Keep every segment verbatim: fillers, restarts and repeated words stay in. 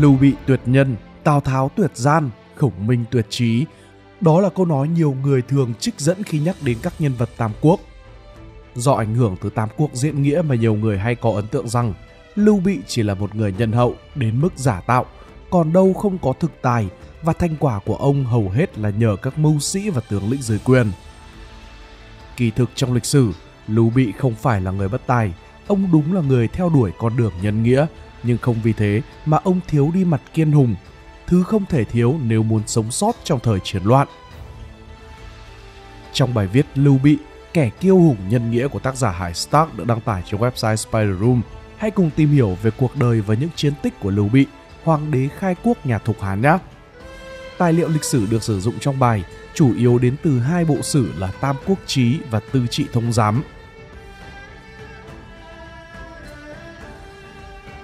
Lưu Bị tuyệt nhân, Tào Tháo tuyệt gian, Khổng Minh tuyệt trí. Đó là câu nói nhiều người thường trích dẫn khi nhắc đến các nhân vật Tam Quốc. Do ảnh hưởng từ Tam Quốc Diễn Nghĩa mà nhiều người hay có ấn tượng rằng Lưu Bị chỉ là một người nhân hậu đến mức giả tạo, còn đâu không có thực tài, và thành quả của ông hầu hết là nhờ các mưu sĩ và tướng lĩnh dưới quyền. Kỳ thực trong lịch sử, Lưu Bị không phải là người bất tài, ông đúng là người theo đuổi con đường nhân nghĩa, nhưng không vì thế mà ông thiếu đi mặt kiên hùng, thứ không thể thiếu nếu muốn sống sót trong thời chiến loạn. Trong bài viết Lưu Bị, kẻ kiêu hùng nhân nghĩa của tác giả Hải Stark được đăng tải trên website Spider Room, hãy cùng tìm hiểu về cuộc đời và những chiến tích của Lưu Bị, hoàng đế khai quốc nhà Thục Hán nhé. Tài liệu lịch sử được sử dụng trong bài chủ yếu đến từ hai bộ sử là Tam Quốc Chí và Tư Trị Thông Giám.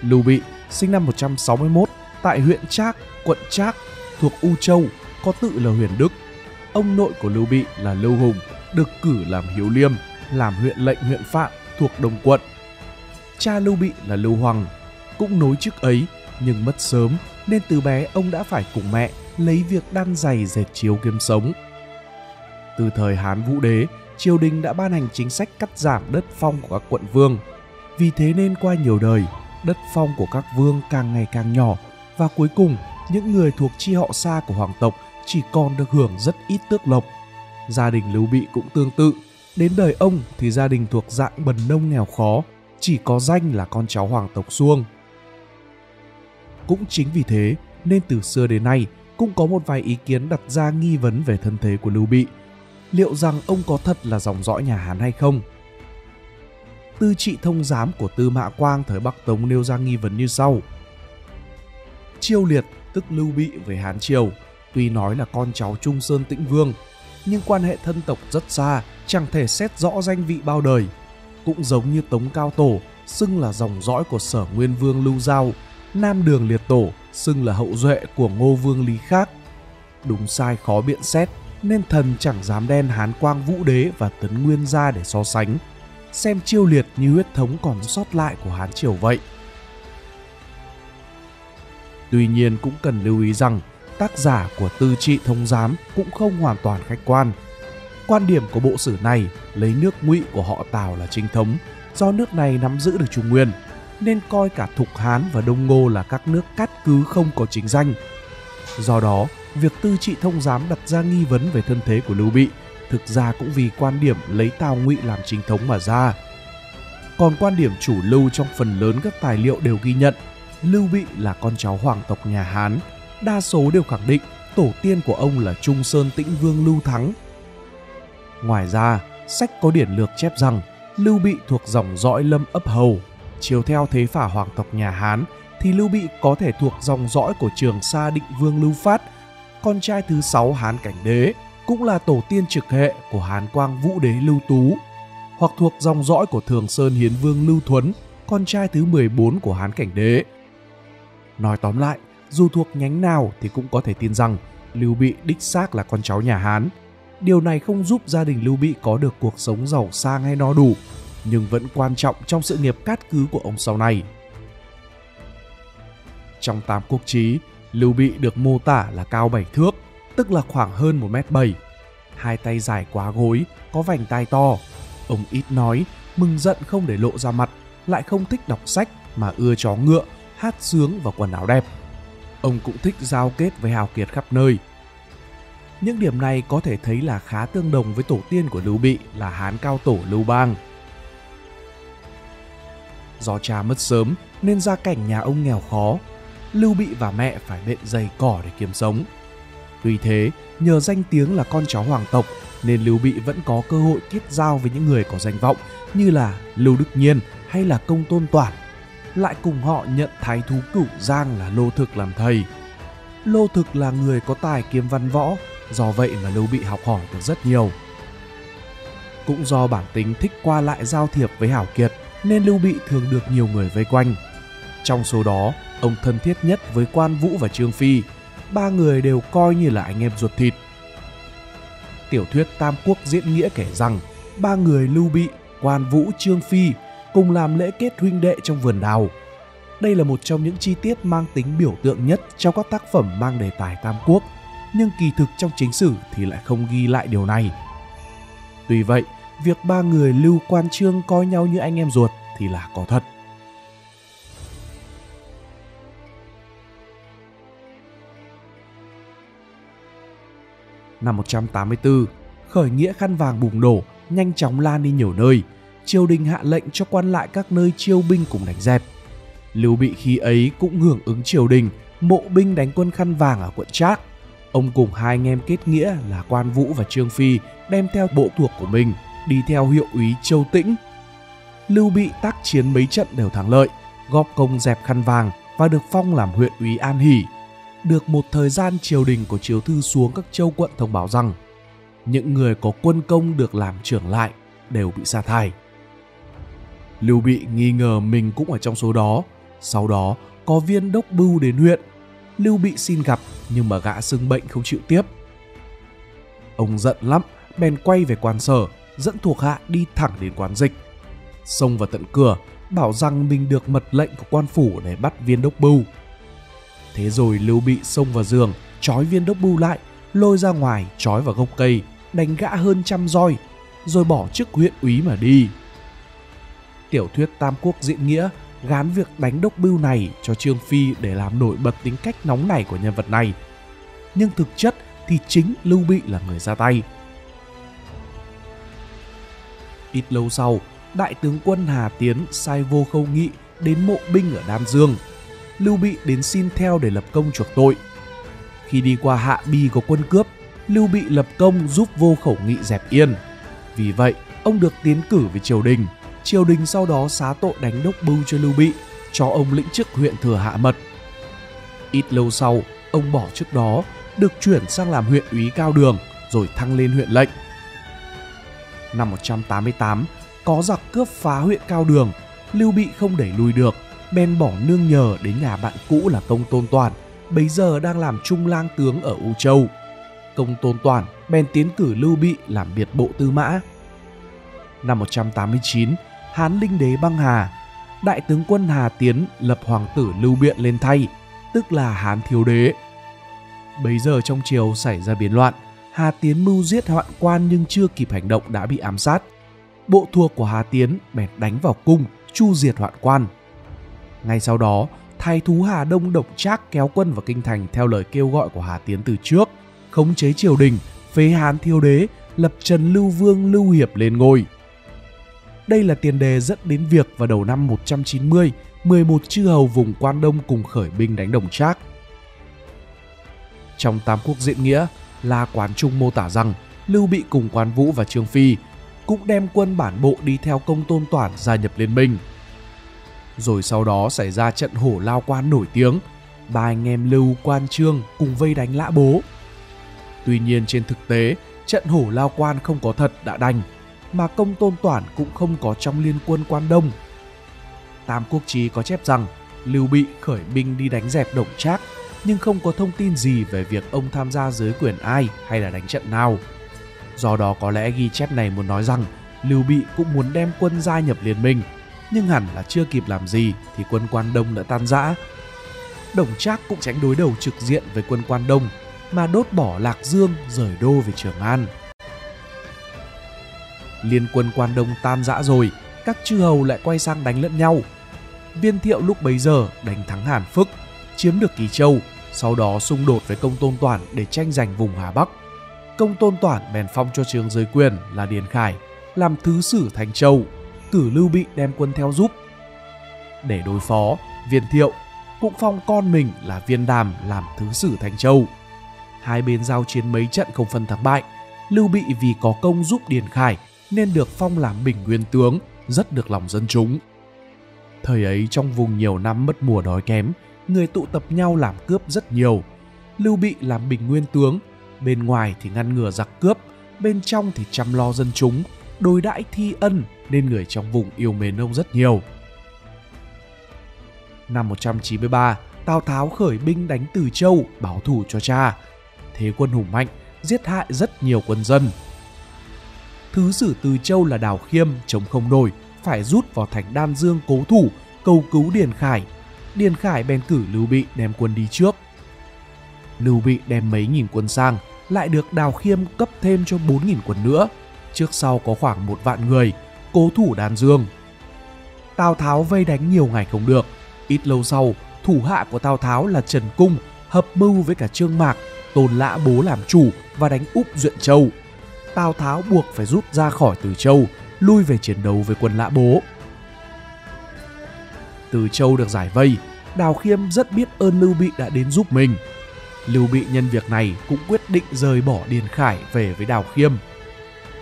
Lưu Bị sinh năm một trăm sáu mươi mốt tại huyện Trác, quận Trác, thuộc U Châu, có tự là Huyền Đức. Ông nội của Lưu Bị là Lưu Hùng, được cử làm hiếu liêm, làm huyện lệnh huyện Phạm, thuộc Đồng Quận. Cha Lưu Bị là Lưu Hoằng, cũng nối chức ấy, nhưng mất sớm nên từ bé ông đã phải cùng mẹ lấy việc đan giày dệt chiếu kiếm sống. Từ thời Hán Vũ Đế, triều đình đã ban hành chính sách cắt giảm đất phong của các quận vương. Vì thế nên qua nhiều đời, đất phong của các vương càng ngày càng nhỏ, và cuối cùng những người thuộc chi họ xa của hoàng tộc chỉ còn được hưởng rất ít tước lộc. Gia đình Lưu Bị cũng tương tự, đến đời ông thì gia đình thuộc dạng bần nông nghèo khó, chỉ có danh là con cháu hoàng tộc Xuông. Cũng chính vì thế nên từ xưa đến nay cũng có một vài ý kiến đặt ra nghi vấn về thân thế của Lưu Bị, liệu rằng ông có thật là dòng dõi nhà Hán hay không. Tư Trị Thông Giám của Tư Mã Quang thời Bắc Tống nêu ra nghi vấn như sau. Chiêu Liệt tức Lưu Bị về Hán triều, tuy nói là con cháu Trung Sơn Tĩnh Vương, nhưng quan hệ thân tộc rất xa, chẳng thể xét rõ danh vị bao đời. Cũng giống như Tống Cao Tổ, xưng là dòng dõi của Sở Nguyên Vương Lưu Giao, Nam Đường Liệt Tổ, xưng là hậu duệ của Ngô Vương Lý Khác. Đúng sai khó biện xét, nên thần chẳng dám đem Hán Quang Vũ Đế và Tấn Nguyên ra để so sánh, xem Chiêu Liệt như huyết thống còn sót lại của Hán triều vậy. Tuy nhiên cũng cần lưu ý rằng tác giả của Tư Trị Thông Giám cũng không hoàn toàn khách quan. Quan điểm của bộ sử này lấy nước Ngụy của họ Tào là chính thống, do nước này nắm giữ được Trung Nguyên, nên coi cả Thục Hán và Đông Ngô là các nước cát cứ không có chính danh. Do đó, việc Tư Trị Thông Giám đặt ra nghi vấn về thân thế của Lưu Bị thực ra cũng vì quan điểm lấy Tào Ngụy làm chính thống mà ra. Còn quan điểm chủ lưu trong phần lớn các tài liệu đều ghi nhận Lưu Bị là con cháu hoàng tộc nhà Hán, đa số đều khẳng định tổ tiên của ông là Trung Sơn Tĩnh Vương Lưu Thắng. Ngoài ra, sách có điển lược chép rằng Lưu Bị thuộc dòng dõi Lâm Ấp Hầu, chiều theo thế phả hoàng tộc nhà Hán thì Lưu Bị có thể thuộc dòng dõi của Trường Sa Định Vương Lưu Phát, con trai thứ sáu Hán Cảnh Đế, cũng là tổ tiên trực hệ của Hán Quang Vũ Đế Lưu Tú, hoặc thuộc dòng dõi của Thường Sơn Hiến Vương Lưu Thuấn, con trai thứ mười bốn của Hán Cảnh Đế. Nói tóm lại, dù thuộc nhánh nào thì cũng có thể tin rằng Lưu Bị đích xác là con cháu nhà Hán. Điều này không giúp gia đình Lưu Bị có được cuộc sống giàu sang hay no đủ, nhưng vẫn quan trọng trong sự nghiệp cát cứ của ông sau này. Trong Tam Quốc Chí, Lưu Bị được mô tả là cao bảy thước, tức là khoảng hơn một mét bảy, hai tay dài quá gối, có vành tai to. Ông ít nói, mừng giận không để lộ ra mặt, lại không thích đọc sách mà ưa chó ngựa, hát sướng và quần áo đẹp. Ông cũng thích giao kết với hào kiệt khắp nơi. Những điểm này có thể thấy là khá tương đồng với tổ tiên của Lưu Bị là Hán Cao Tổ Lưu Bang. Do cha mất sớm nên gia cảnh nhà ông nghèo khó, Lưu Bị và mẹ phải bện giày cỏ để kiếm sống. Tuy thế, nhờ danh tiếng là con cháu hoàng tộc nên Lưu Bị vẫn có cơ hội kết giao với những người có danh vọng như là Lưu Đức Nhiên hay là Công Tôn Toản, lại cùng họ nhận Thái thú Cửu Giang là Lô Thực làm thầy. Lô Thực là người có tài kiếm văn võ, do vậy mà Lưu Bị học hỏi được rất nhiều. Cũng do bản tính thích qua lại giao thiệp với hảo kiệt nên Lưu Bị thường được nhiều người vây quanh. Trong số đó, ông thân thiết nhất với Quan Vũ và Trương Phi, ba người đều coi như là anh em ruột thịt. Tiểu thuyết Tam Quốc Diễn Nghĩa kể rằng ba người Lưu Bị, Quan Vũ, Trương Phi cùng làm lễ kết huynh đệ trong vườn đào. Đây là một trong những chi tiết mang tính biểu tượng nhất trong các tác phẩm mang đề tài Tam Quốc, nhưng kỳ thực trong chính sử thì lại không ghi lại điều này. Tuy vậy, việc ba người Lưu, Quan, Trương coi nhau như anh em ruột thì là có thật. Năm một trăm tám mươi tư, khởi nghĩa khăn vàng bùng nổ, nhanh chóng lan đi nhiều nơi. Triều đình hạ lệnh cho quan lại các nơi chiêu binh cùng đánh dẹp. Lưu Bị khi ấy cũng hưởng ứng triều đình, mộ binh đánh quân khăn vàng ở quận Trác. Ông cùng hai anh em kết nghĩa là Quan Vũ và Trương Phi đem theo bộ thuộc của mình, đi theo hiệu úy Châu Tĩnh. Lưu Bị tác chiến mấy trận đều thắng lợi, góp công dẹp khăn vàng và được phong làm huyện úy An Hỷ. Được một thời gian, triều đình có chiếu thư xuống các châu quận thông báo rằng những người có quân công được làm trưởng lại đều bị sa thải. Lưu Bị nghi ngờ mình cũng ở trong số đó. Sau đó có viên đốc bưu đến huyện. Lưu Bị xin gặp nhưng mà gã xưng bệnh không chịu tiếp. Ông giận lắm, bèn quay về quan sở, dẫn thuộc hạ đi thẳng đến quán dịch. Xông vào tận cửa, bảo rằng mình được mật lệnh của quan phủ để bắt viên đốc bưu. Thế rồi Lưu Bị xông vào giường, trói viên đốc bưu lại, lôi ra ngoài, trói vào gốc cây, đánh gã hơn trăm roi, rồi bỏ chức huyện úy mà đi. Tiểu thuyết Tam Quốc Diễn Nghĩa gán việc đánh đốc bưu này cho Trương Phi để làm nổi bật tính cách nóng nảy của nhân vật này. Nhưng thực chất thì chính Lưu Bị là người ra tay. Ít lâu sau, đại tướng quân Hà Tiến sai Vô Khâu Nghị đến mộ binh ở Đan Dương. Lưu Bị đến xin theo để lập công chuộc tội. Khi đi qua Hạ Bi có quân cướp, Lưu Bị lập công giúp Vô Khẩu Nghị dẹp yên. Vì vậy, ông được tiến cử về triều đình. Triều đình sau đó xá tội đánh đốc bưu cho Lưu Bị, cho ông lĩnh chức huyện thừa Hạ Mật. Ít lâu sau, ông bỏ chức đó, được chuyển sang làm huyện úy Cao Đường, rồi thăng lên huyện lệnh. Năm một trăm tám mươi tám, có giặc cướp phá huyện Cao Đường, Lưu Bị không đẩy lùi được, bèn bỏ nương nhờ đến nhà bạn cũ là Công Tôn Toản, bấy giờ đang làm trung lang tướng ở U Châu. Công Tôn Toản bèn tiến cử Lưu Bị làm biệt bộ tư mã. Năm một trăm tám mươi chín, Hán Linh Đế băng hà, đại tướng quân Hà Tiến lập hoàng tử Lưu Biện lên thay, tức là Hán Thiếu Đế. Bấy giờ trong triều xảy ra biến loạn, Hà Tiến mưu giết hoạn quan nhưng chưa kịp hành động đã bị ám sát. Bộ thuộc của Hà Tiến bèn đánh vào cung, chu diệt hoạn quan. Ngay sau đó, thái thú Hà Đông Đổng Trác kéo quân vào kinh thành theo lời kêu gọi của Hà Tiến từ trước, khống chế triều đình, phế Hán Thiếu Đế, lập Trần Lưu Vương Lưu Hiệp lên ngôi. Đây là tiền đề dẫn đến việc vào đầu năm một trăm chín mươi, mười một chư hầu vùng Quan Đông cùng khởi binh đánh Đổng Trác. Trong Tam Quốc Diễn Nghĩa, La Quán Trung mô tả rằng Lưu Bị cùng Quan Vũ và Trương Phi cũng đem quân bản bộ đi theo Công Tôn Toản gia nhập liên minh. Rồi sau đó xảy ra trận hổ lao quan nổi tiếng, ba anh em Lưu, Quan, Trương cùng vây đánh Lã Bố. Tuy nhiên trên thực tế, trận hổ lao quan không có thật đã đành, mà Công Tôn Toản cũng không có trong liên quân Quan Đông. Tam Quốc Chí có chép rằng Lưu Bị khởi binh đi đánh dẹp Đổng Trác, nhưng không có thông tin gì về việc ông tham gia dưới quyền ai hay là đánh trận nào. Do đó có lẽ ghi chép này muốn nói rằng Lưu Bị cũng muốn đem quân gia nhập liên minh, nhưng hẳn là chưa kịp làm gì thì quân Quan Đông đã tan rã. Đổng Trác cũng tránh đối đầu trực diện với quân Quan Đông mà đốt bỏ Lạc Dương, rời đô về Trường An. Liên quân Quan Đông tan rã rồi, các chư hầu lại quay sang đánh lẫn nhau. Viên Thiệu lúc bấy giờ đánh thắng Hàn Phức, chiếm được Kỳ Châu, sau đó xung đột với Công Tôn Toản để tranh giành vùng Hà Bắc. Công Tôn Toản bèn phong cho Trương Giới Quyền là Điền Khải làm thứ sử Thành Châu, cử Lưu Bị đem quân theo giúp. Để đối phó, Viên Thiệu cũng phong con mình là Viên Đàm làm thứ sử Thành Châu. Hai bên giao chiến mấy trận không phân thắng bại. Lưu Bị vì có công giúp Điền Khải nên được phong làm Bình Nguyên tướng, rất được lòng dân chúng. Thời ấy trong vùng nhiều năm mất mùa đói kém, người tụ tập nhau làm cướp rất nhiều. Lưu Bị làm Bình Nguyên tướng, bên ngoài thì ngăn ngừa giặc cướp, bên trong thì chăm lo dân chúng, đối đãi thi ân nên người trong vùng yêu mến ông rất nhiều. Năm một trăm chín mươi ba, Tào Tháo khởi binh đánh Từ Châu báo thù cho cha. Thế quân hùng mạnh, giết hại rất nhiều quân dân. Thứ sử Từ Châu là Đào Khiêm chống không nổi, phải rút vào thành Đan Dương cố thủ, cầu cứu Điền Khải. Điền Khải bèn cử Lưu Bị đem quân đi trước. Lưu Bị đem mấy nghìn quân sang, lại được Đào Khiêm cấp thêm cho bốn nghìn quân nữa, trước sau có khoảng một vạn người, cố thủ Đan Dương. Tào Tháo vây đánh nhiều ngày không được, ít lâu sau, thủ hạ của Tào Tháo là Trần Cung hợp mưu với cả Trương Mạc, Tôn Lã Bố làm chủ và đánh úp Duyện Châu. Tào Tháo buộc phải rút ra khỏi Từ Châu, lui về chiến đấu với quân Lã Bố. Từ Châu được giải vây, Đào Khiêm rất biết ơn Lưu Bị đã đến giúp mình. Lưu Bị nhân việc này cũng quyết định rời bỏ Điền Khải về với Đào Khiêm.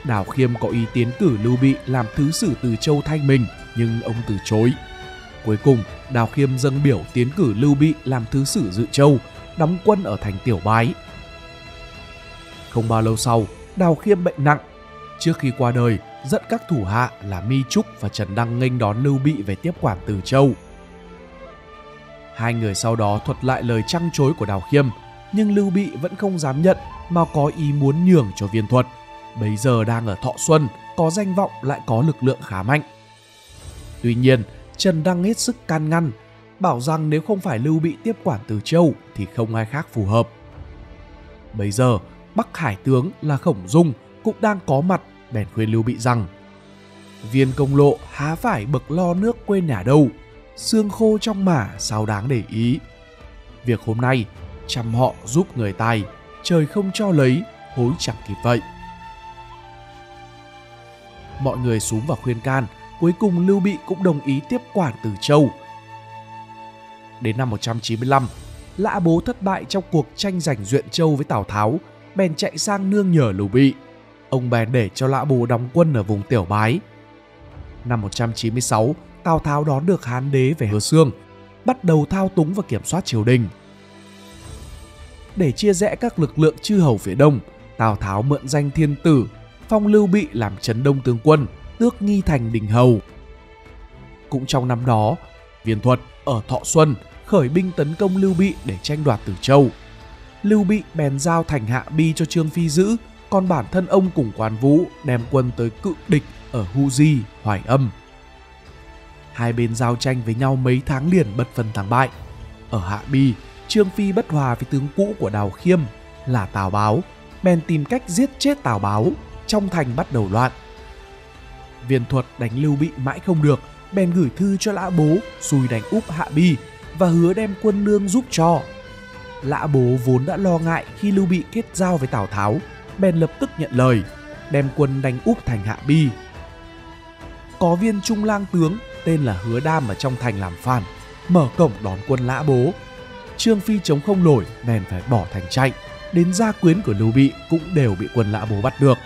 Đào Khiêm có ý tiến cử Lưu Bị làm thứ sử Từ Châu thay mình, nhưng ông từ chối. Cuối cùng, Đào Khiêm dâng biểu tiến cử Lưu Bị làm thứ sử Dự Châu, đóng quân ở thành Tiểu Bái. Không bao lâu sau, Đào Khiêm bệnh nặng. Trước khi qua đời, dẫn các thủ hạ là Mi Trúc và Trần Đăng nghênh đón Lưu Bị về tiếp quản Từ Châu. Hai người sau đó thuật lại lời trăng trối của Đào Khiêm, nhưng Lưu Bị vẫn không dám nhận mà có ý muốn nhường cho Viên Thuật. Bấy giờ đang ở Thọ Xuân, có danh vọng lại có lực lượng khá mạnh. Tuy nhiên, Trần Đăng hết sức can ngăn, bảo rằng nếu không phải Lưu Bị tiếp quản Từ Châu thì không ai khác phù hợp. Bấy giờ, Bắc Hải tướng là Khổng Dung cũng đang có mặt, bèn khuyên Lưu Bị rằng: Viên công lộ há phải bậc lo nước quên nhà đâu, xương khô trong mả sao đáng để ý. Việc hôm nay chăm họ giúp người tài, trời không cho lấy, hối chẳng kịp vậy. Mọi người xúm vào khuyên can, cuối cùng Lưu Bị cũng đồng ý tiếp quản Từ Châu. Đến năm một trăm chín mươi lăm, Lã Bố thất bại trong cuộc tranh giành Duyện Châu với Tào Tháo, bèn chạy sang nương nhờ Lưu Bị. Ông bèn để cho Lã Bố đóng quân ở vùng Tiểu Bái. Năm một trăm chín mươi sáu, Tào Tháo đón được Hán Đế về Hứa Xương, bắt đầu thao túng và kiểm soát triều đình. Để chia rẽ các lực lượng chư hầu phía Đông, Tào Tháo mượn danh thiên tử, phong Lưu Bị làm Trấn Đông tướng quân, tước Nghi Thành đình hầu. Cũng trong năm đó, Viên Thuật ở Thọ Xuân khởi binh tấn công Lưu Bị để tranh đoạt Từ Châu. Lưu Bị bèn giao thành Hạ Bi cho Trương Phi giữ, còn bản thân ông cùng Quan Vũ đem quân tới cự địch ở Hu Di, Hoài Âm. Hai bên giao tranh với nhau mấy tháng liền bất phân thắng bại. Ở Hạ Bi, Trương Phi bất hòa với tướng cũ của Đào Khiêm là Tào Báo, bèn tìm cách giết chết Tào Báo, trong thành bắt đầu loạn. Viên Thuật đánh Lưu Bị mãi không được, bèn gửi thư cho Lã Bố xui đánh úp Hạ Bi và hứa đem quân lương giúp cho. Lã Bố vốn đã lo ngại khi Lưu Bị kết giao với Tào Tháo, bèn lập tức nhận lời, đem quân đánh úp thành Hạ Bi. Có viên trung lang tướng tên là Hứa Đam ở trong thành làm phản, mở cổng đón quân Lã Bố. Trương Phi chống không nổi, bèn phải bỏ thành chạy, đến gia quyến của Lưu Bị cũng đều bị quân Lã Bố bắt được.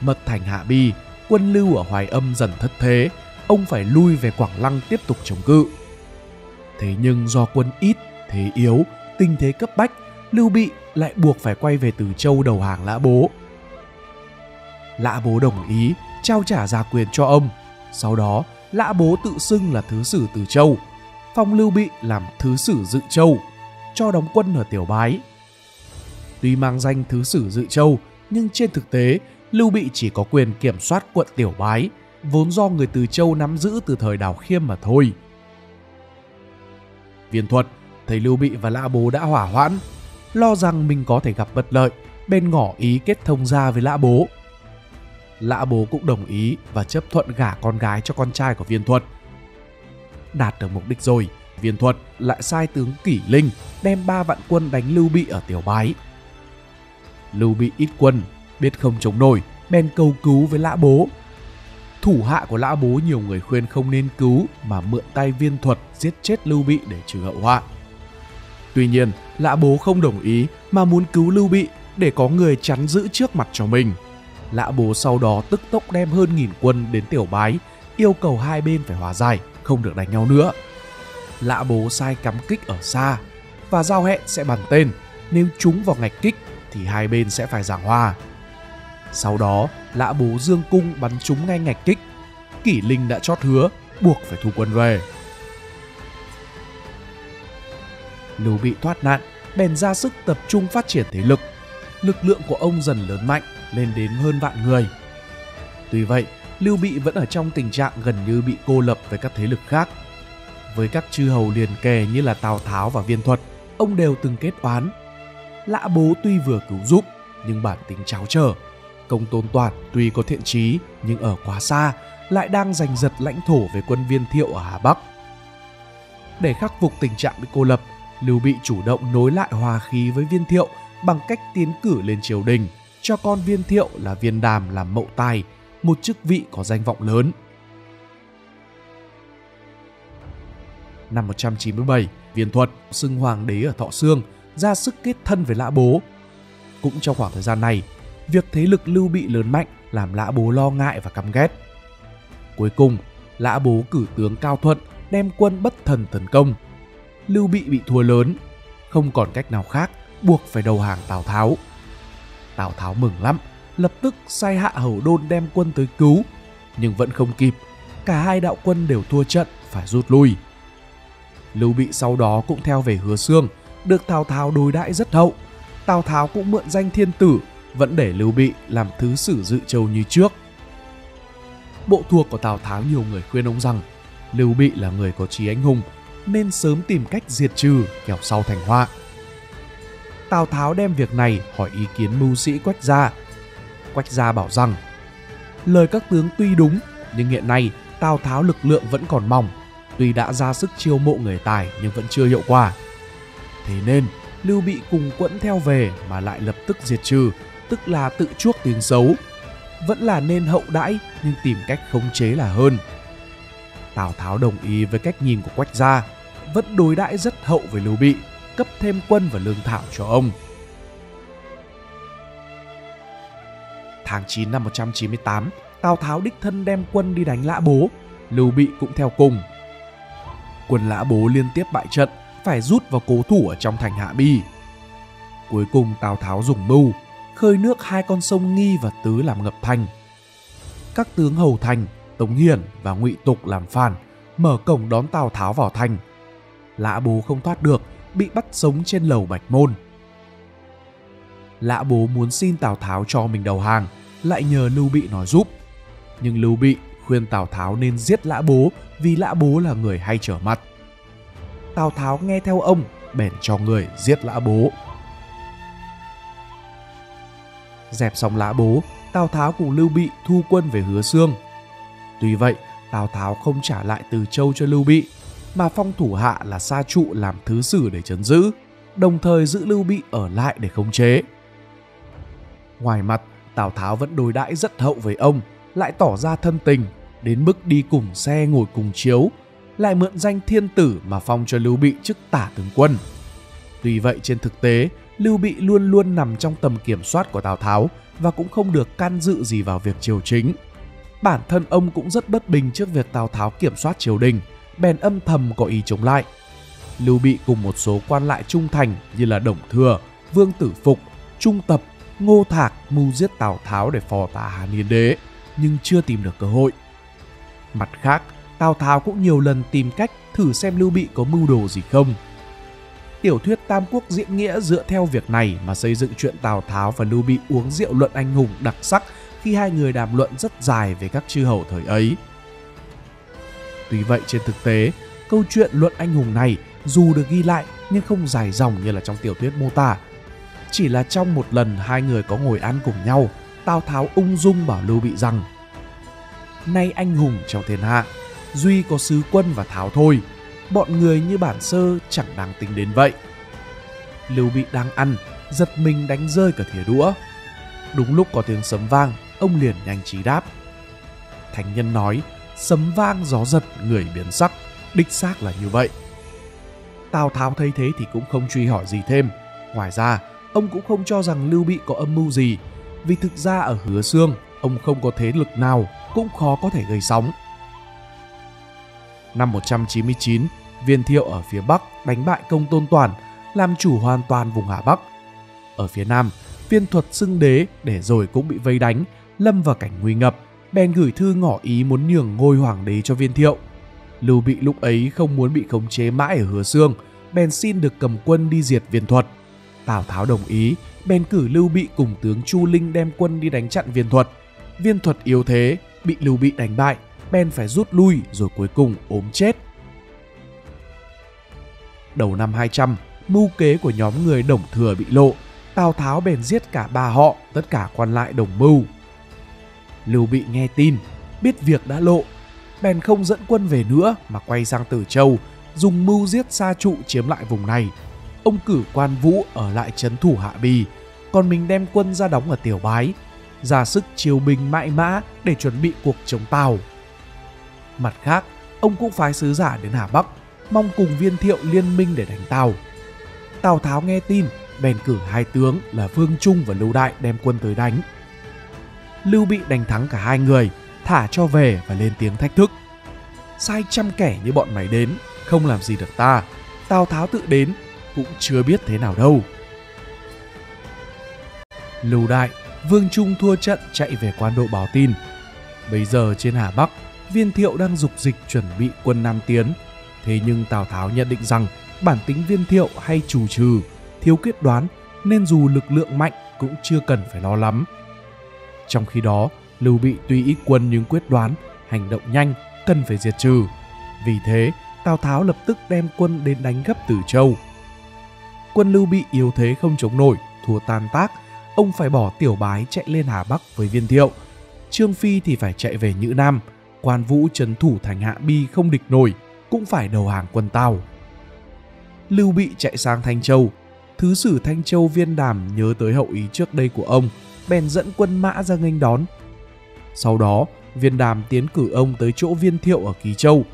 Mật thành Hạ Bi, quân Lưu ở Hoài Âm dần thất thế, ông phải lui về Quảng Lăng tiếp tục chống cự. Thế nhưng do quân ít, thế yếu, tình thế cấp bách, Lưu Bị lại buộc phải quay về Từ Châu đầu hàng Lã Bố. Lã Bố đồng ý, trao trả gia quyền cho ông. Sau đó, Lã Bố tự xưng là thứ sử Từ Châu, phong Lưu Bị làm thứ sử Dự Châu, cho đóng quân ở Tiểu Bái. Tuy mang danh thứ sử Dự Châu, nhưng trên thực tế, Lưu Bị chỉ có quyền kiểm soát quận Tiểu Bái, vốn do người Từ Châu nắm giữ từ thời Đào Khiêm mà thôi. Viên Thuật thấy Lưu Bị và Lã Bố đã hỏa hoãn, lo rằng mình có thể gặp bất lợi, bèn ngỏ ý kết thông gia với Lã Bố. Lã Bố cũng đồng ý và chấp thuận gả con gái cho con trai của Viên Thuật. Đạt được mục đích rồi, Viên Thuật lại sai tướng Kỷ Linh đem ba vạn quân đánh Lưu Bị ở Tiểu Bái. Lưu Bị ít quân, biết không chống nổi, bèn cầu cứu với Lã Bố. Thủ hạ của Lã Bố nhiều người khuyên không nên cứu mà mượn tay Viên Thuật giết chết Lưu Bị để trừ hậu họa. Tuy nhiên, Lã Bố không đồng ý mà muốn cứu Lưu Bị để có người chắn giữ trước mặt cho mình. Lã Bố sau đó tức tốc đem hơn nghìn quân đến Tiểu Bái, yêu cầu hai bên phải hòa giải, không được đánh nhau nữa. Lã Bố sai cắm kích ở xa và giao hẹn sẽ bắn tên, nếu trúng vào ngạch kích thì hai bên sẽ phải giảng hòa. Sau đó, Lã Bố dương cung bắn trúng ngay ngạch kích. Kỷ Linh đã chót hứa, buộc phải thu quân về. Lưu Bị thoát nạn, bèn ra sức tập trung phát triển thế lực. Lực lượng của ông dần lớn mạnh, lên đến hơn vạn người. Tuy vậy, Lưu Bị vẫn ở trong tình trạng gần như bị cô lập với các thế lực khác. Với các chư hầu liền kề như là Tào Tháo và Viên Thuật, ông đều từng kết oán. Lã Bố tuy vừa cứu giúp nhưng bản tính tráo trở. Công Tôn Toản tuy có thiện trí nhưng ở quá xa, lại đang giành giật lãnh thổ về quân Viên Thiệu ở Hà Bắc. Để khắc phục tình trạng bị cô lập, Lưu Bị chủ động nối lại hòa khí với Viên Thiệu bằng cách tiến cử lên triều đình, cho con Viên Thiệu là Viên Đàm làm mậu tài, một chức vị có danh vọng lớn. Năm một trăm chín mươi bảy, Viên Thuật xưng hoàng đế ở Thọ Xương, ra sức kết thân với Lã Bố. Cũng trong khoảng thời gian này, việc thế lực Lưu Bị lớn mạnh làm Lã Bố lo ngại và căm ghét. Cuối cùng, Lã Bố cử tướng Cao Thuận đem quân bất thần tấn công. Lưu Bị bị thua lớn, không còn cách nào khác, buộc phải đầu hàng Tào Tháo. Tào Tháo mừng lắm, lập tức sai Hạ Hầu Đôn đem quân tới cứu, nhưng vẫn không kịp, cả hai đạo quân đều thua trận phải rút lui. Lưu Bị sau đó cũng theo về Hứa Xương, được Tào Tháo đối đãi rất hậu. Tào Tháo cũng mượn danh thiên tử, vẫn để Lưu Bị làm thứ sử dự châu như trước. Bộ thuộc của Tào Tháo nhiều người khuyên ông rằng Lưu Bị là người có chí anh hùng, nên sớm tìm cách diệt trừ, kẻo sau thành họa. Tào Tháo đem việc này hỏi ý kiến mưu sĩ Quách Gia. Quách Gia bảo rằng lời các tướng tuy đúng, nhưng hiện nay Tào Tháo lực lượng vẫn còn mỏng, tuy đã ra sức chiêu mộ người tài nhưng vẫn chưa hiệu quả. Thế nên Lưu Bị cùng quẫn theo về mà lại lập tức diệt trừ, tức là tự chuốc tiếng xấu. Vẫn là nên hậu đãi nhưng tìm cách khống chế là hơn. Tào Tháo đồng ý với cách nhìn của Quách Gia, vẫn đối đãi rất hậu với Lưu Bị, cấp thêm quân và lương thảo cho ông. Tháng chín năm một trăm chín mươi tám, Tào Tháo đích thân đem quân đi đánh Lã Bố, Lưu Bị cũng theo cùng. Quân Lã Bố liên tiếp bại trận, phải rút vào cố thủ ở trong thành Hạ Bi. Cuối cùng Tào Tháo dùng mưu khơi nước hai con sông Nghi và Tứ làm ngập thành. Các tướng Hầu Thành, Tống Hiển và Ngụy Tục làm phản, mở cổng đón Tào Tháo vào thành. Lã Bố không thoát được, bị bắt sống trên lầu Bạch Môn. Lã Bố muốn xin Tào Tháo cho mình đầu hàng, lại nhờ Lưu Bị nói giúp. Nhưng Lưu Bị khuyên Tào Tháo nên giết Lã Bố, vì Lã Bố là người hay trở mặt. Tào Tháo nghe theo ông, bèn cho người giết Lã Bố. Dẹp xong Lã Bố, Tào Tháo cùng Lưu Bị thu quân về Hứa Xương. Tuy vậy, Tào Tháo không trả lại Từ Châu cho Lưu Bị, mà phong thủ hạ là Sa Trụ làm thứ sử để trấn giữ, đồng thời giữ Lưu Bị ở lại để khống chế. Ngoài mặt, Tào Tháo vẫn đối đãi rất hậu với ông, lại tỏ ra thân tình, đến mức đi cùng xe ngồi cùng chiếu, lại mượn danh thiên tử mà phong cho Lưu Bị chức tả tướng quân. Tuy vậy trên thực tế, Lưu Bị luôn luôn nằm trong tầm kiểm soát của Tào Tháo và cũng không được can dự gì vào việc triều chính. Bản thân ông cũng rất bất bình trước việc Tào Tháo kiểm soát triều đình, bèn âm thầm có ý chống lại. Lưu Bị cùng một số quan lại trung thành như là Đồng Thừa, Vương Tử Phục, Trung Tập, Ngô Thạc mưu giết Tào Tháo để phò tá Hán Hiến Đế, nhưng chưa tìm được cơ hội. Mặt khác, Tào Tháo cũng nhiều lần tìm cách thử xem Lưu Bị có mưu đồ gì không. Tiểu thuyết Tam Quốc Diễn Nghĩa dựa theo việc này mà xây dựng chuyện Tào Tháo và Lưu Bị uống rượu luận anh hùng đặc sắc, khi hai người đàm luận rất dài về các chư hầu thời ấy. Tuy vậy trên thực tế, câu chuyện luận anh hùng này dù được ghi lại nhưng không dài dòng như là trong tiểu thuyết mô tả. Chỉ là trong một lần hai người có ngồi ăn cùng nhau, Tào Tháo ung dung bảo Lưu Bị rằng: "Nay anh hùng trong thiên hạ, duy có sứ quân và Tháo thôi, bọn người như bản sơ chẳng đáng tính đến vậy." Lưu Bị đang ăn, giật mình đánh rơi cả thìa đũa. Đúng lúc có tiếng sấm vang, ông liền nhanh trí đáp: "Thánh nhân nói, sấm vang gió giật người biến sắc, đích xác là như vậy." Tào Tháo thấy thế thì cũng không truy hỏi gì thêm. Ngoài ra, ông cũng không cho rằng Lưu Bị có âm mưu gì, vì thực ra ở Hứa Xương, ông không có thế lực nào, cũng khó có thể gây sóng. Năm một trăm chín mươi chín, Viên Thiệu ở phía Bắc đánh bại Công Tôn Toản, làm chủ hoàn toàn vùng Hà Bắc. Ở phía Nam, Viên Thuật xưng đế để rồi cũng bị vây đánh, lâm vào cảnh nguy ngập, bèn gửi thư ngỏ ý muốn nhường ngôi hoàng đế cho Viên Thiệu. Lưu Bị lúc ấy không muốn bị khống chế mãi ở Hứa Xương, bèn xin được cầm quân đi diệt Viên Thuật. Tào Tháo đồng ý, bèn cử Lưu Bị cùng tướng Chu Linh đem quân đi đánh chặn Viên Thuật. Viên Thuật yếu thế, bị Lưu Bị đánh bại, bèn phải rút lui rồi cuối cùng ốm chết. Đầu năm hai trăm, mưu kế của nhóm người Đồng Thừa bị lộ, Tào Tháo bèn giết cả ba họ, tất cả quan lại đồng mưu. Lưu Bị nghe tin, biết việc đã lộ, bèn không dẫn quân về nữa mà quay sang Từ Châu, dùng mưu giết Sa Trụ chiếm lại vùng này. Ông cử Quan Vũ ở lại trấn thủ Hạ Bì, còn mình đem quân ra đóng ở Tiểu Bái, ra sức chiêu binh mãi mã để chuẩn bị cuộc chống Tào. Mặt khác, ông cũng phái sứ giả đến Hà Bắc, mong cùng Viên Thiệu liên minh để đánh Tào. Tào Tháo nghe tin, bèn cử hai tướng là Vương Trung và Lưu Đại đem quân tới đánh. Lưu Bị đánh thắng cả hai người, thả cho về và lên tiếng thách thức. Sai trăm kẻ như bọn mày đến, không làm gì được ta, Tào Tháo tự đến, cũng chưa biết thế nào đâu. Lưu Đại, Vương Trung thua trận chạy về quan độ báo tin. Bây giờ trên Hà Bắc, Viên Thiệu đang dục dịch chuẩn bị quân nam tiến. Thế nhưng Tào Tháo nhận định rằng bản tính Viên Thiệu hay chủ trừ, thiếu quyết đoán, nên dù lực lượng mạnh cũng chưa cần phải lo lắm. Trong khi đó, Lưu Bị tuy ít quân nhưng quyết đoán, hành động nhanh, cần phải diệt trừ. Vì thế, Tào Tháo lập tức đem quân đến đánh gấp Từ Châu. Quân Lưu Bị yếu thế không chống nổi, thua tan tác, ông phải bỏ Tiểu Bái chạy lên Hà Bắc với Viên Thiệu. Trương Phi thì phải chạy về Nhữ Nam, Quan Vũ trấn thủ thành Hạ Bi không địch nổi, cũng phải đầu hàng quân Tào. Lưu Bị chạy sang Thanh Châu, thứ sử Thanh Châu Viên Đàm nhớ tới hậu ý trước đây của ông, bèn dẫn quân mã ra nghênh đón. Sau đó, Viên Đàm tiến cử ông tới chỗ Viên Thiệu ở Ký Châu.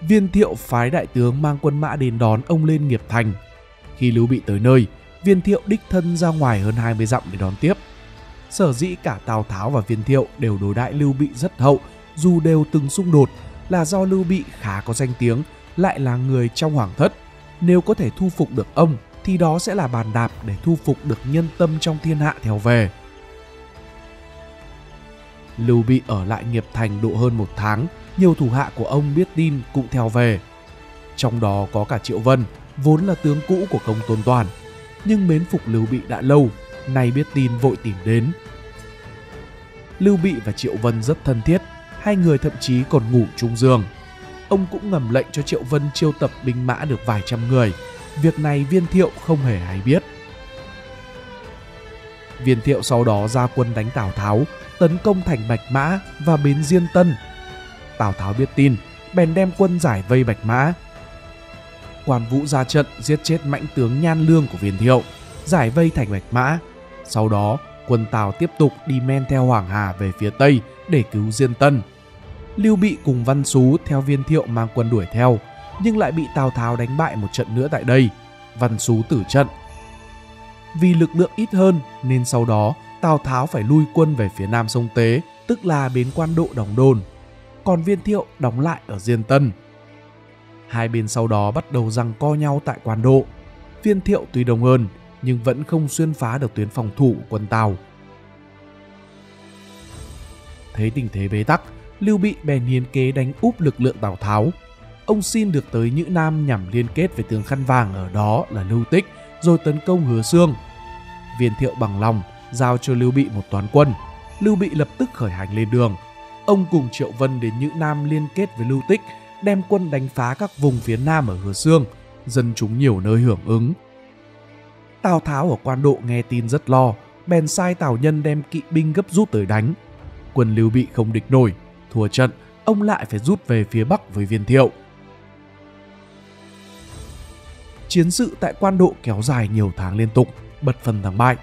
Viên Thiệu phái đại tướng mang quân mã đến đón ông lên Nghiệp Thành. Khi Lưu Bị tới nơi, Viên Thiệu đích thân ra ngoài hơn hai mươi dặm để đón tiếp. Sở dĩ cả Tào Tháo và Viên Thiệu đều đối đãi Lưu Bị rất hậu, dù đều từng xung đột, là do Lưu Bị khá có danh tiếng, lại là người trong hoàng thất. Nếu có thể thu phục được ông, thì đó sẽ là bàn đạp để thu phục được nhân tâm trong thiên hạ theo về. Lưu Bị ở lại Nghiệp Thành độ hơn một tháng, nhiều thủ hạ của ông biết tin cũng theo về. Trong đó có cả Triệu Vân, vốn là tướng cũ của Công Tôn Toản, nhưng mến phục Lưu Bị đã lâu, nay biết tin vội tìm đến. Lưu Bị và Triệu Vân rất thân thiết, hai người thậm chí còn ngủ chung giường. Ông cũng ngầm lệnh cho Triệu Vân chiêu tập binh mã được vài trăm người. Việc này Viên Thiệu không hề hay biết. Viên Thiệu sau đó ra quân đánh Tào Tháo, tấn công thành Bạch Mã và bến Diên Tân. Tào Tháo biết tin, bèn đem quân giải vây Bạch Mã. Quan Vũ ra trận giết chết mãnh tướng Nhan Lương của Viên Thiệu, giải vây thành Bạch Mã. Sau đó, quân Tào tiếp tục đi men theo Hoàng Hà về phía Tây để cứu Diên Tân. Lưu Bị cùng Văn Sú theo Viên Thiệu mang quân đuổi theo, nhưng lại bị Tào Tháo đánh bại một trận nữa tại đây. Văn Sú tử trận. Vì lực lượng ít hơn nên sau đó Tào Tháo phải lui quân về phía nam sông Tế, tức là bến Quan Độ đóng đồn, còn Viên Thiệu đóng lại ở Diên Tân. Hai bên sau đó bắt đầu giằng co nhau tại Quan Độ. Viên Thiệu tuy đông hơn nhưng vẫn không xuyên phá được tuyến phòng thủ của quân Tào. Thấy tình thế bế tắc, Lưu Bị bèn hiến kế đánh úp lực lượng Tào Tháo. Ông xin được tới Nhữ Nam nhằm liên kết với tướng Khăn Vàng ở đó là Lưu Tích, rồi tấn công Hứa Xương. Viên Thiệu bằng lòng, giao cho Lưu Bị một toán quân. Lưu Bị lập tức khởi hành lên đường. Ông cùng Triệu Vân đến Nhữ Nam liên kết với Lưu Tích, đem quân đánh phá các vùng phía nam ở Hứa Xương, dân chúng nhiều nơi hưởng ứng. Tào Tháo ở Quan Độ nghe tin rất lo, bèn sai Tào Nhân đem kỵ binh gấp rút tới đánh. Quân Lưu Bị không địch nổi, thua trận, ông lại phải rút về phía bắc với Viên Thiệu. Chiến sự tại Quan Độ kéo dài nhiều tháng liên tục, bật phần thắng bại.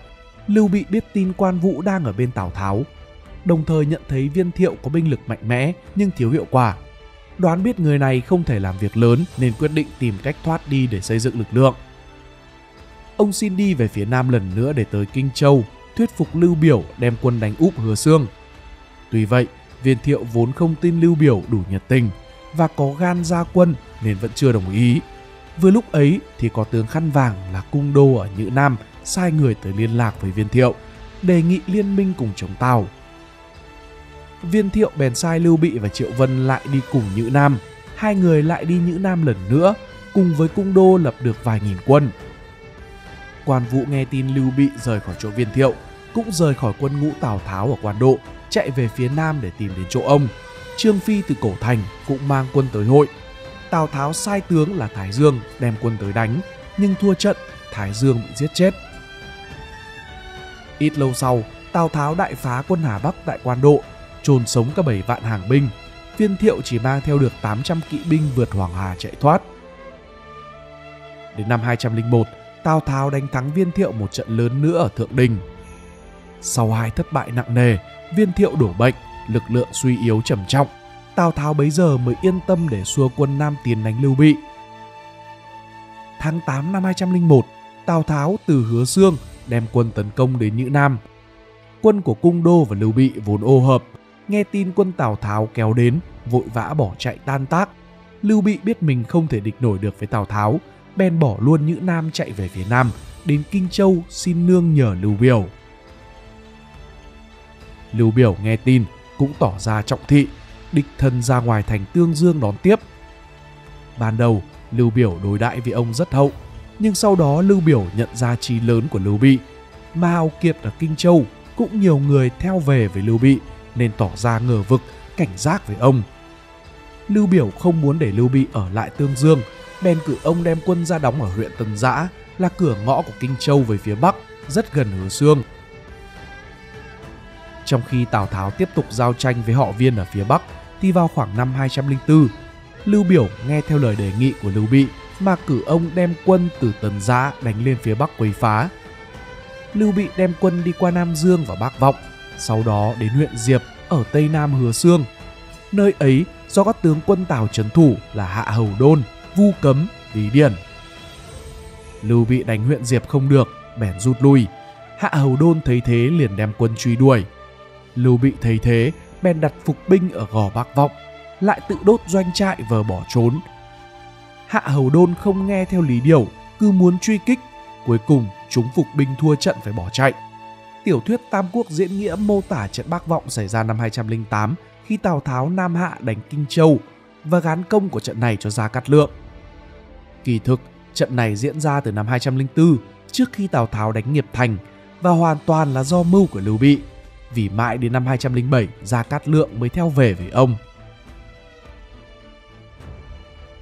Lưu Bị biết tin Quan Vũ đang ở bên Tào Tháo, đồng thời nhận thấy Viên Thiệu có binh lực mạnh mẽ nhưng thiếu hiệu quả. Đoán biết người này không thể làm việc lớn nên quyết định tìm cách thoát đi để xây dựng lực lượng. Ông xin đi về phía nam lần nữa để tới Kinh Châu, thuyết phục Lưu Biểu đem quân đánh úp Hứa Xương. Tuy vậy, Viên Thiệu vốn không tin Lưu Biểu đủ nhiệt tình và có gan ra quân nên vẫn chưa đồng ý. Vừa lúc ấy thì có tướng Khăn Vàng là Cung Đô ở Nhữ Nam sai người tới liên lạc với Viên Thiệu, đề nghị liên minh cùng chống Tào. Viên Thiệu bèn sai Lưu Bị và Triệu Vân lại đi cùng Nhữ Nam. Hai người lại đi Nhữ Nam lần nữa, cùng với Cung Đô lập được vài nghìn quân. Quan Vũ nghe tin Lưu Bị rời khỏi chỗ Viên Thiệu, cũng rời khỏi quân ngũ Tào Tháo ở Quan Độ, chạy về phía nam để tìm đến chỗ ông. Trương Phi từ Cổ Thành cũng mang quân tới hội. Tào Tháo sai tướng là Thái Dương đem quân tới đánh, nhưng thua trận, Thái Dương bị giết chết. Ít lâu sau, Tào Tháo đại phá quân Hà Bắc tại Quan Độ, chôn sống cả bảy vạn hàng binh. Viên Thiệu chỉ mang theo được tám trăm kỵ binh vượt Hoàng Hà chạy thoát. Đến năm hai trăm lẻ một, Tào Tháo đánh thắng Viên Thiệu một trận lớn nữa ở Thượng Đình. Sau hai thất bại nặng nề, Viên Thiệu đổ bệnh, lực lượng suy yếu trầm trọng. Tào Tháo bấy giờ mới yên tâm để xua quân nam tiến đánh Lưu Bị. Tháng tám năm hai trăm lẻ một, Tào Tháo từ Hứa Xương đem quân tấn công đến Nhữ Nam. Quân của Cung Đô và Lưu Bị vốn ô hợp, nghe tin quân Tào Tháo kéo đến, vội vã bỏ chạy tan tác. Lưu Bị biết mình không thể địch nổi được với Tào Tháo, bèn bỏ luôn Nhữ Nam chạy về phía Nam, đến Kinh Châu xin nương nhờ Lưu Biểu. Lưu Biểu nghe tin cũng tỏ ra trọng thị, đích thân ra ngoài thành Tương Dương đón tiếp. Ban đầu, Lưu Biểu đối đãi với ông rất hậu, nhưng sau đó Lưu Biểu nhận ra trí lớn của Lưu Bị. Mà hào kiệt ở Kinh Châu cũng nhiều người theo về với Lưu Bị, nên tỏ ra ngờ vực, cảnh giác với ông. Lưu Biểu không muốn để Lưu Bị ở lại Tương Dương, bèn cử ông đem quân ra đóng ở huyện Tân Giã, là cửa ngõ của Kinh Châu về phía Bắc, rất gần Hứa Xương. Trong khi Tào Tháo tiếp tục giao tranh với họ Viên ở phía Bắc, thì vào khoảng năm hai trăm lẻ bốn, Lưu Biểu nghe theo lời đề nghị của Lưu Bị mà cử ông đem quân từ Tân Giã đánh lên phía Bắc quấy phá. Lưu Bị đem quân đi qua Nam Dương và Bắc Vọng, sau đó đến huyện Diệp ở Tây Nam Hứa Xương. Nơi ấy do các tướng quân Tào trấn thủ là Hạ Hầu Đôn, Vu Cấm, Lý Điển. Lưu Bị đánh huyện Diệp không được, bèn rút lui. Hạ Hầu Đôn thấy thế liền đem quân truy đuổi. Lưu Bị thấy thế bèn đặt phục binh ở Gò Bắc Vọng, lại tự đốt doanh trại vờ bỏ trốn. Hạ Hầu Đôn không nghe theo Lý Điểu, cứ muốn truy kích, cuối cùng chúng phục binh thua trận phải bỏ chạy. Tiểu thuyết Tam Quốc Diễn Nghĩa mô tả trận Bắc Vọng xảy ra năm hai trăm lẻ tám khi Tào Tháo nam hạ đánh Kinh Châu và gán công của trận này cho Gia Cát Lượng. Kỳ thực, trận này diễn ra từ năm hai trăm lẻ bốn trước khi Tào Tháo đánh Nghiệp Thành và hoàn toàn là do mưu của Lưu Bị. Vì mãi đến năm hai trăm lẻ bảy, Gia Cát Lượng mới theo về với ông.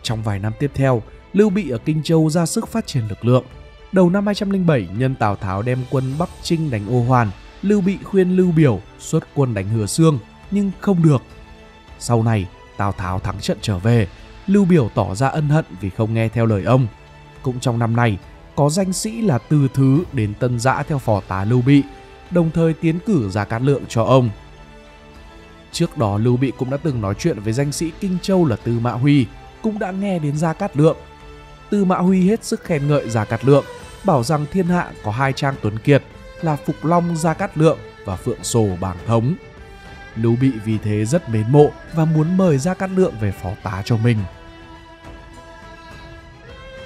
Trong vài năm tiếp theo, Lưu Bị ở Kinh Châu ra sức phát triển lực lượng. Đầu năm hai trăm lẻ bảy, nhân Tào Tháo đem quân Bắc Trinh đánh Ô Hoàn, Lưu Bị khuyên Lưu Biểu xuất quân đánh Hứa Xương, nhưng không được. Sau này, Tào Tháo thắng trận trở về, Lưu Biểu tỏ ra ân hận vì không nghe theo lời ông. Cũng trong năm này, có danh sĩ là Từ Thứ đến Tân Giã theo phò tá Lưu Bị, đồng thời tiến cử Gia Cát Lượng cho ông. Trước đó Lưu Bị cũng đã từng nói chuyện với danh sĩ Kinh Châu là Tư Mã Huy, cũng đã nghe đến Gia Cát Lượng. Tư Mã Huy hết sức khen ngợi Gia Cát Lượng, bảo rằng thiên hạ có hai Trang Tuấn Kiệt là Phục Long Gia Cát Lượng và Phượng Sổ Bàng Thống. Lưu Bị vì thế rất mến mộ và muốn mời Gia Cát Lượng về phó tá cho mình.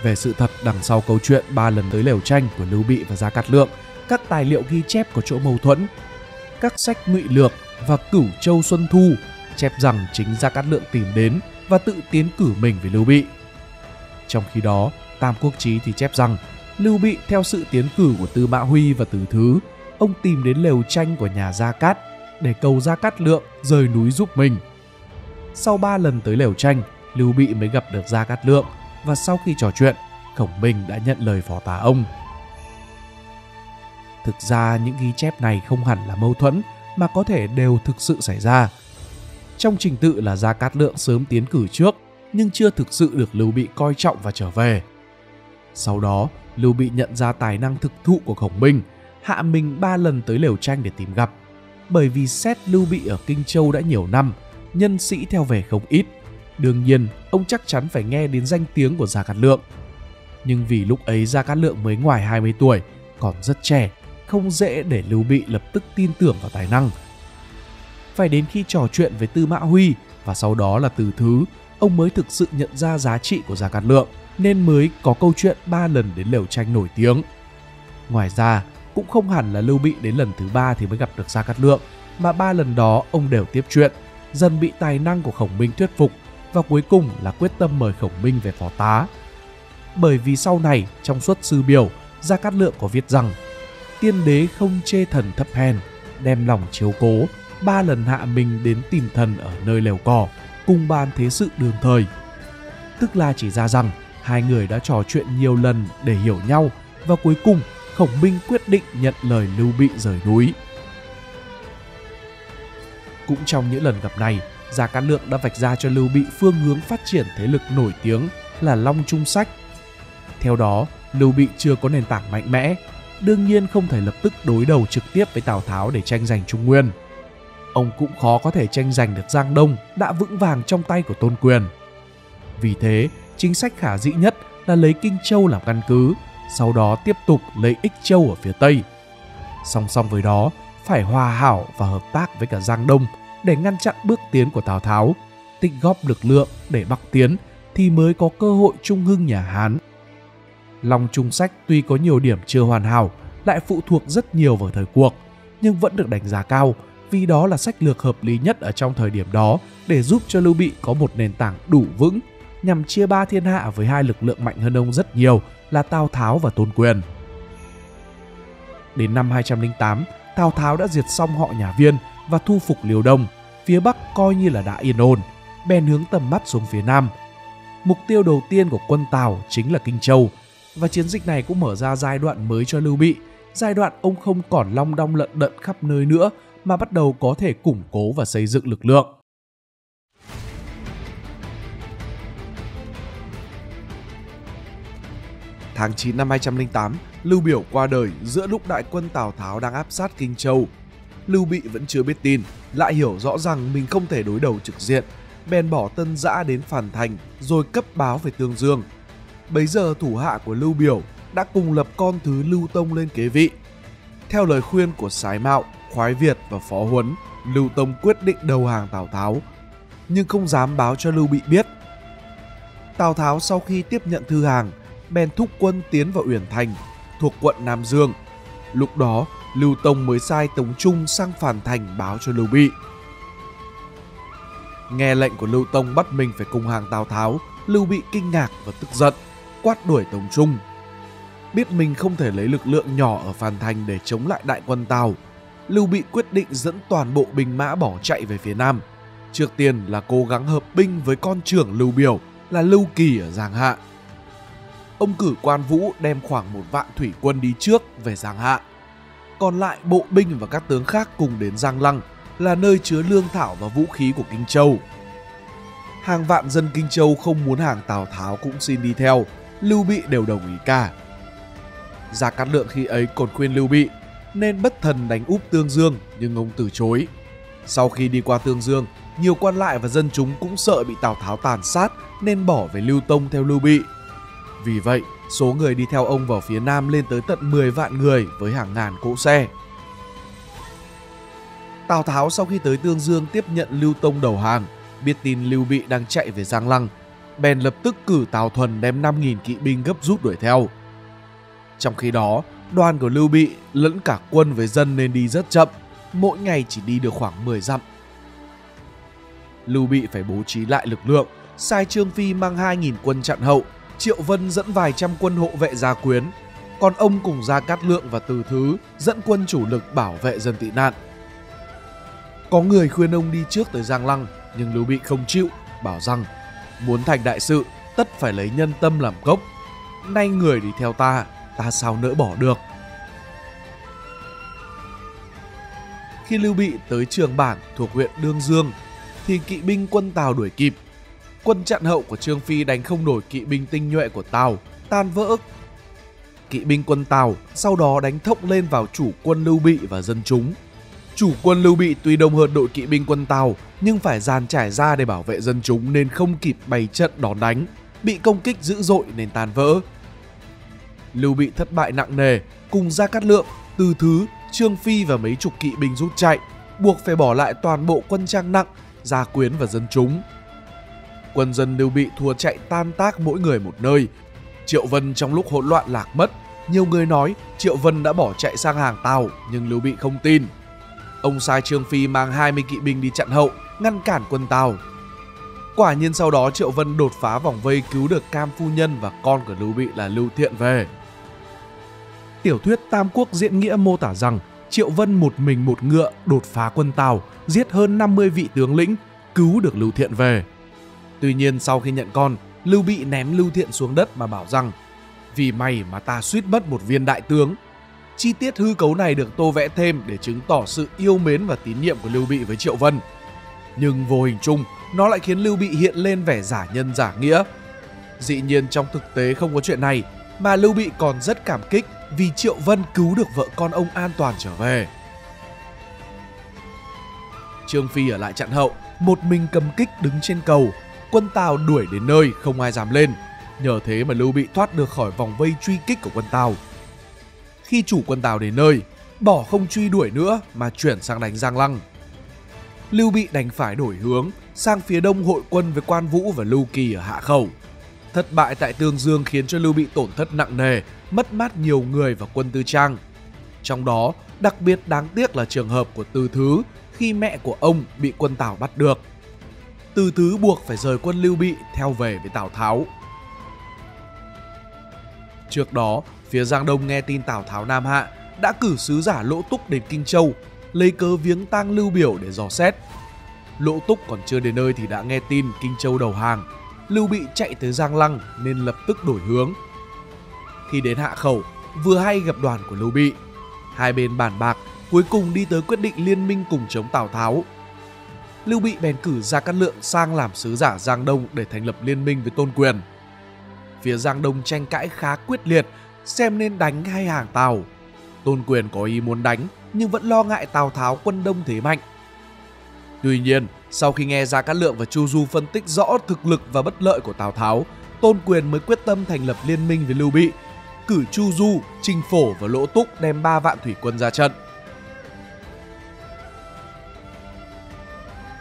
Về sự thật đằng sau câu chuyện ba lần tới lều tranh của Lưu Bị và Gia Cát Lượng, các tài liệu ghi chép có chỗ mâu thuẫn. Các sách Ngụy Lược và Cửu Châu Xuân Thu chép rằng chính Gia Cát Lượng tìm đến và tự tiến cử mình với Lưu Bị. Trong khi đó, Tam Quốc Chí thì chép rằng Lưu Bị theo sự tiến cử của Tư Mã Huy và Từ Thứ, ông tìm đến lều tranh của nhà Gia Cát để cầu Gia Cát Lượng rời núi giúp mình. Sau ba lần tới lều tranh, Lưu Bị mới gặp được Gia Cát Lượng và sau khi trò chuyện, Khổng Minh đã nhận lời phó tá ông. Thực ra những ghi chép này không hẳn là mâu thuẫn mà có thể đều thực sự xảy ra. Trong trình tự là Gia Cát Lượng sớm tiến cử trước nhưng chưa thực sự được Lưu Bị coi trọng và trở về. Sau đó, Lưu Bị nhận ra tài năng thực thụ của Khổng Minh, hạ mình ba lần tới lều tranh để tìm gặp. Bởi vì xét Lưu Bị ở Kinh Châu đã nhiều năm, nhân sĩ theo về không ít. Đương nhiên, ông chắc chắn phải nghe đến danh tiếng của Gia Cát Lượng. Nhưng vì lúc ấy Gia Cát Lượng mới ngoài hai mươi tuổi, còn rất trẻ, không dễ để Lưu Bị lập tức tin tưởng vào tài năng. Phải đến khi trò chuyện với Tư Mã Huy và sau đó là Từ Thứ, ông mới thực sự nhận ra giá trị của Gia Cát Lượng, nên mới có câu chuyện ba lần đến lều tranh nổi tiếng. Ngoài ra, cũng không hẳn là Lưu Bị đến lần thứ ba thì mới gặp được Gia Cát Lượng, mà ba lần đó ông đều tiếp chuyện, dần bị tài năng của Khổng Minh thuyết phục và cuối cùng là quyết tâm mời Khổng Minh về phó tá. Bởi vì sau này, trong Xuất Sư Biểu, Gia Cát Lượng có viết rằng: Tiên đế không chê thần thấp hèn, đem lòng chiếu cố, ba lần hạ mình đến tìm thần ở nơi lều cỏ cùng bàn thế sự đương thời. Tức là chỉ ra rằng hai người đã trò chuyện nhiều lần để hiểu nhau, và cuối cùng Khổng Minh quyết định nhận lời Lưu Bị rời núi. Cũng trong những lần gặp này, Gia Cát Lượng đã vạch ra cho Lưu Bị phương hướng phát triển thế lực nổi tiếng là Long Trung Sách. Theo đó, Lưu Bị chưa có nền tảng mạnh mẽ, đương nhiên không thể lập tức đối đầu trực tiếp với Tào Tháo để tranh giành Trung Nguyên. Ông cũng khó có thể tranh giành được Giang Đông đã vững vàng trong tay của Tôn Quyền. Vì thế, chính sách khả dĩ nhất là lấy Kinh Châu làm căn cứ, sau đó tiếp tục lấy Ích Châu ở phía Tây. Song song với đó, phải hòa hảo và hợp tác với cả Giang Đông để ngăn chặn bước tiến của Tào Tháo, tích góp lực lượng để bắc tiến thì mới có cơ hội trung hưng nhà Hán. Long Trung Sách tuy có nhiều điểm chưa hoàn hảo, lại phụ thuộc rất nhiều vào thời cuộc, nhưng vẫn được đánh giá cao vì đó là sách lược hợp lý nhất ở trong thời điểm đó để giúp cho Lưu Bị có một nền tảng đủ vững nhằm chia ba thiên hạ với hai lực lượng mạnh hơn ông rất nhiều là Tào Tháo và Tôn Quyền. Đến năm hai trăm lẻ tám, Tào Tháo đã diệt xong họ nhà Viên và thu phục Liêu Đông, phía Bắc coi như là đã yên ổn, bèn hướng tầm mắt xuống phía Nam. Mục tiêu đầu tiên của quân Tào chính là Kinh Châu, và chiến dịch này cũng mở ra giai đoạn mới cho Lưu Bị, giai đoạn ông không còn long đong lận đận khắp nơi nữa mà bắt đầu có thể củng cố và xây dựng lực lượng. Tháng chín năm hai trăm lẻ tám, Lưu Biểu qua đời giữa lúc đại quân Tào Tháo đang áp sát Kinh Châu. Lưu Bị vẫn chưa biết tin, lại hiểu rõ rằng mình không thể đối đầu trực diện, bèn bỏ Tân Dã đến Phàn Thành rồi cấp báo về Tương Dương. Bấy giờ thủ hạ của Lưu Biểu đã cùng lập con thứ Lưu Tông lên kế vị. Theo lời khuyên của Sái Mạo, Khoái Việt và Phó Huấn, Lưu Tông quyết định đầu hàng Tào Tháo, nhưng không dám báo cho Lưu Bị biết. Tào Tháo sau khi tiếp nhận thư hàng, bèn thúc quân tiến vào Uyển Thành, thuộc quận Nam Dương. Lúc đó, Lưu Tông mới sai Tống Trung sang Phàn Thành báo cho Lưu Bị. Nghe lệnh của Lưu Tông bắt mình phải cùng hàng Tào Tháo, Lưu Bị kinh ngạc và tức giận, quát đuổi Tống Trung. Biết mình không thể lấy lực lượng nhỏ ở Phàn Thành để chống lại đại quân Tào, Lưu Bị quyết định dẫn toàn bộ binh mã bỏ chạy về phía Nam. Trước tiên là cố gắng hợp binh với con trưởng Lưu Biểu là Lưu Kỳ ở Giang Hạ. Ông cử Quan Vũ đem khoảng một vạn thủy quân đi trước về Giang Hạ. Còn lại bộ binh và các tướng khác cùng đến Giang Lăng là nơi chứa lương thảo và vũ khí của Kinh Châu. Hàng vạn dân Kinh Châu không muốn hàng Tào Tháo cũng xin đi theo, Lưu Bị đều đồng ý cả. Gia Cát Lượng khi ấy còn khuyên Lưu Bị nên bất thần đánh úp Tương Dương, nhưng ông từ chối. Sau khi đi qua Tương Dương, nhiều quan lại và dân chúng cũng sợ bị Tào Tháo tàn sát nên bỏ về Lưu Tông theo Lưu Bị. Vì vậy, số người đi theo ông vào phía Nam lên tới tận mười vạn người với hàng ngàn cỗ xe. Tào Tháo sau khi tới Tương Dương tiếp nhận Lưu Tông đầu hàng, biết tin Lưu Bị đang chạy về Giang Lăng, bèn lập tức cử Tào Thuần đem năm nghìn kỵ binh gấp rút đuổi theo. Trong khi đó, đoàn của Lưu Bị lẫn cả quân với dân nên đi rất chậm, mỗi ngày chỉ đi được khoảng mười dặm. Lưu Bị phải bố trí lại lực lượng, sai Trương Phi mang hai nghìn quân chặn hậu, Triệu Vân dẫn vài trăm quân hộ vệ gia quyến, còn ông cùng Gia Cát Lượng và Từ Thứ dẫn quân chủ lực bảo vệ dân tị nạn. Có người khuyên ông đi trước tới Giang Lăng, nhưng Lưu Bị không chịu, bảo rằng muốn thành đại sự tất phải lấy nhân tâm làm gốc. Nay người đi theo ta, ta sao nỡ bỏ được. Khi Lưu Bị tới Trường Bản thuộc huyện Đương Dương thì kỵ binh quân Tào đuổi kịp. Quân chặn hậu của Trương Phi đánh không nổi kỵ binh tinh nhuệ của Tào, tan vỡ. Kỵ binh quân Tào sau đó đánh thốc lên vào chủ quân Lưu Bị và dân chúng. Chủ quân Lưu Bị tuy đông hơn đội kỵ binh quân Tào nhưng phải dàn trải ra để bảo vệ dân chúng nên không kịp bày trận đón đánh, bị công kích dữ dội nên tan vỡ. Lưu Bị thất bại nặng nề, cùng Gia Cát Lượng, Từ Thứ, Trương Phi và mấy chục kỵ binh rút chạy, buộc phải bỏ lại toàn bộ quân trang nặng, gia quyến và dân chúng. Quân dân Lưu Bị thua chạy tan tác mỗi người một nơi. Triệu Vân trong lúc hỗn loạn lạc mất, nhiều người nói Triệu Vân đã bỏ chạy sang hàng Tào nhưng Lưu Bị không tin. Ông sai Trương Phi mang hai mươi kỵ binh đi chặn hậu, ngăn cản quân Tào. Quả nhiên sau đó Triệu Vân đột phá vòng vây cứu được Cam Phu Nhân và con của Lưu Bị là Lưu Thiện về. Tiểu thuyết Tam Quốc Diễn Nghĩa mô tả rằng Triệu Vân một mình một ngựa đột phá quân Tào, giết hơn năm mươi vị tướng lĩnh, cứu được Lưu Thiện về. Tuy nhiên sau khi nhận con, Lưu Bị ném Lưu Thiện xuống đất mà bảo rằng vì mày mà ta suýt mất một viên đại tướng. Chi tiết hư cấu này được tô vẽ thêm để chứng tỏ sự yêu mến và tín nhiệm của Lưu Bị với Triệu Vân. Nhưng vô hình chung, nó lại khiến Lưu Bị hiện lên vẻ giả nhân giả nghĩa. Dĩ nhiên trong thực tế không có chuyện này, mà Lưu Bị còn rất cảm kích vì Triệu Vân cứu được vợ con ông an toàn trở về. Trương Phi ở lại chặn hậu, một mình cầm kích đứng trên cầu. Quân Tào đuổi đến nơi không ai dám lên. Nhờ thế mà Lưu Bị thoát được khỏi vòng vây truy kích của quân Tào. Khi chủ quân Tào đến nơi, bỏ không truy đuổi nữa mà chuyển sang đánh Giang Lăng. Lưu Bị đành phải đổi hướng sang phía đông hội quân với Quan Vũ và Lưu Kỳ ở Hạ Khẩu. Thất bại tại Tương Dương khiến cho Lưu Bị tổn thất nặng nề, mất mát nhiều người và quân tư trang. Trong đó, đặc biệt đáng tiếc là trường hợp của Từ Thứ khi mẹ của ông bị quân Tào bắt được. Từ Thứ buộc phải rời quân Lưu Bị theo về với Tào Tháo. Trước đó, phía Giang Đông nghe tin Tào Tháo nam hạ đã cử sứ giả Lỗ Túc đến Kinh Châu, lấy cớ viếng tang Lưu Biểu để dò xét. Lỗ Túc còn chưa đến nơi thì đã nghe tin Kinh Châu đầu hàng. Lưu Bị chạy tới Giang Lăng nên lập tức đổi hướng. Khi đến Hạ Khẩu, vừa hay gặp đoàn của Lưu Bị. Hai bên bàn bạc, cuối cùng đi tới quyết định liên minh cùng chống Tào Tháo. Lưu Bị bèn cử Gia Cát Lượng sang làm sứ giả Giang Đông để thành lập liên minh với Tôn Quyền. Phía Giang Đông tranh cãi khá quyết liệt, xem nên đánh hay hàng Tào. Tôn Quyền có ý muốn đánh nhưng vẫn lo ngại Tào Tháo quân đông thế mạnh. Tuy nhiên, sau khi nghe Gia Cát Lượng và Chu Du phân tích rõ thực lực và bất lợi của Tào Tháo, Tôn Quyền mới quyết tâm thành lập liên minh với Lưu Bị, cử Chu Du, Trình Phổ và Lỗ Túc đem ba vạn thủy quân ra trận.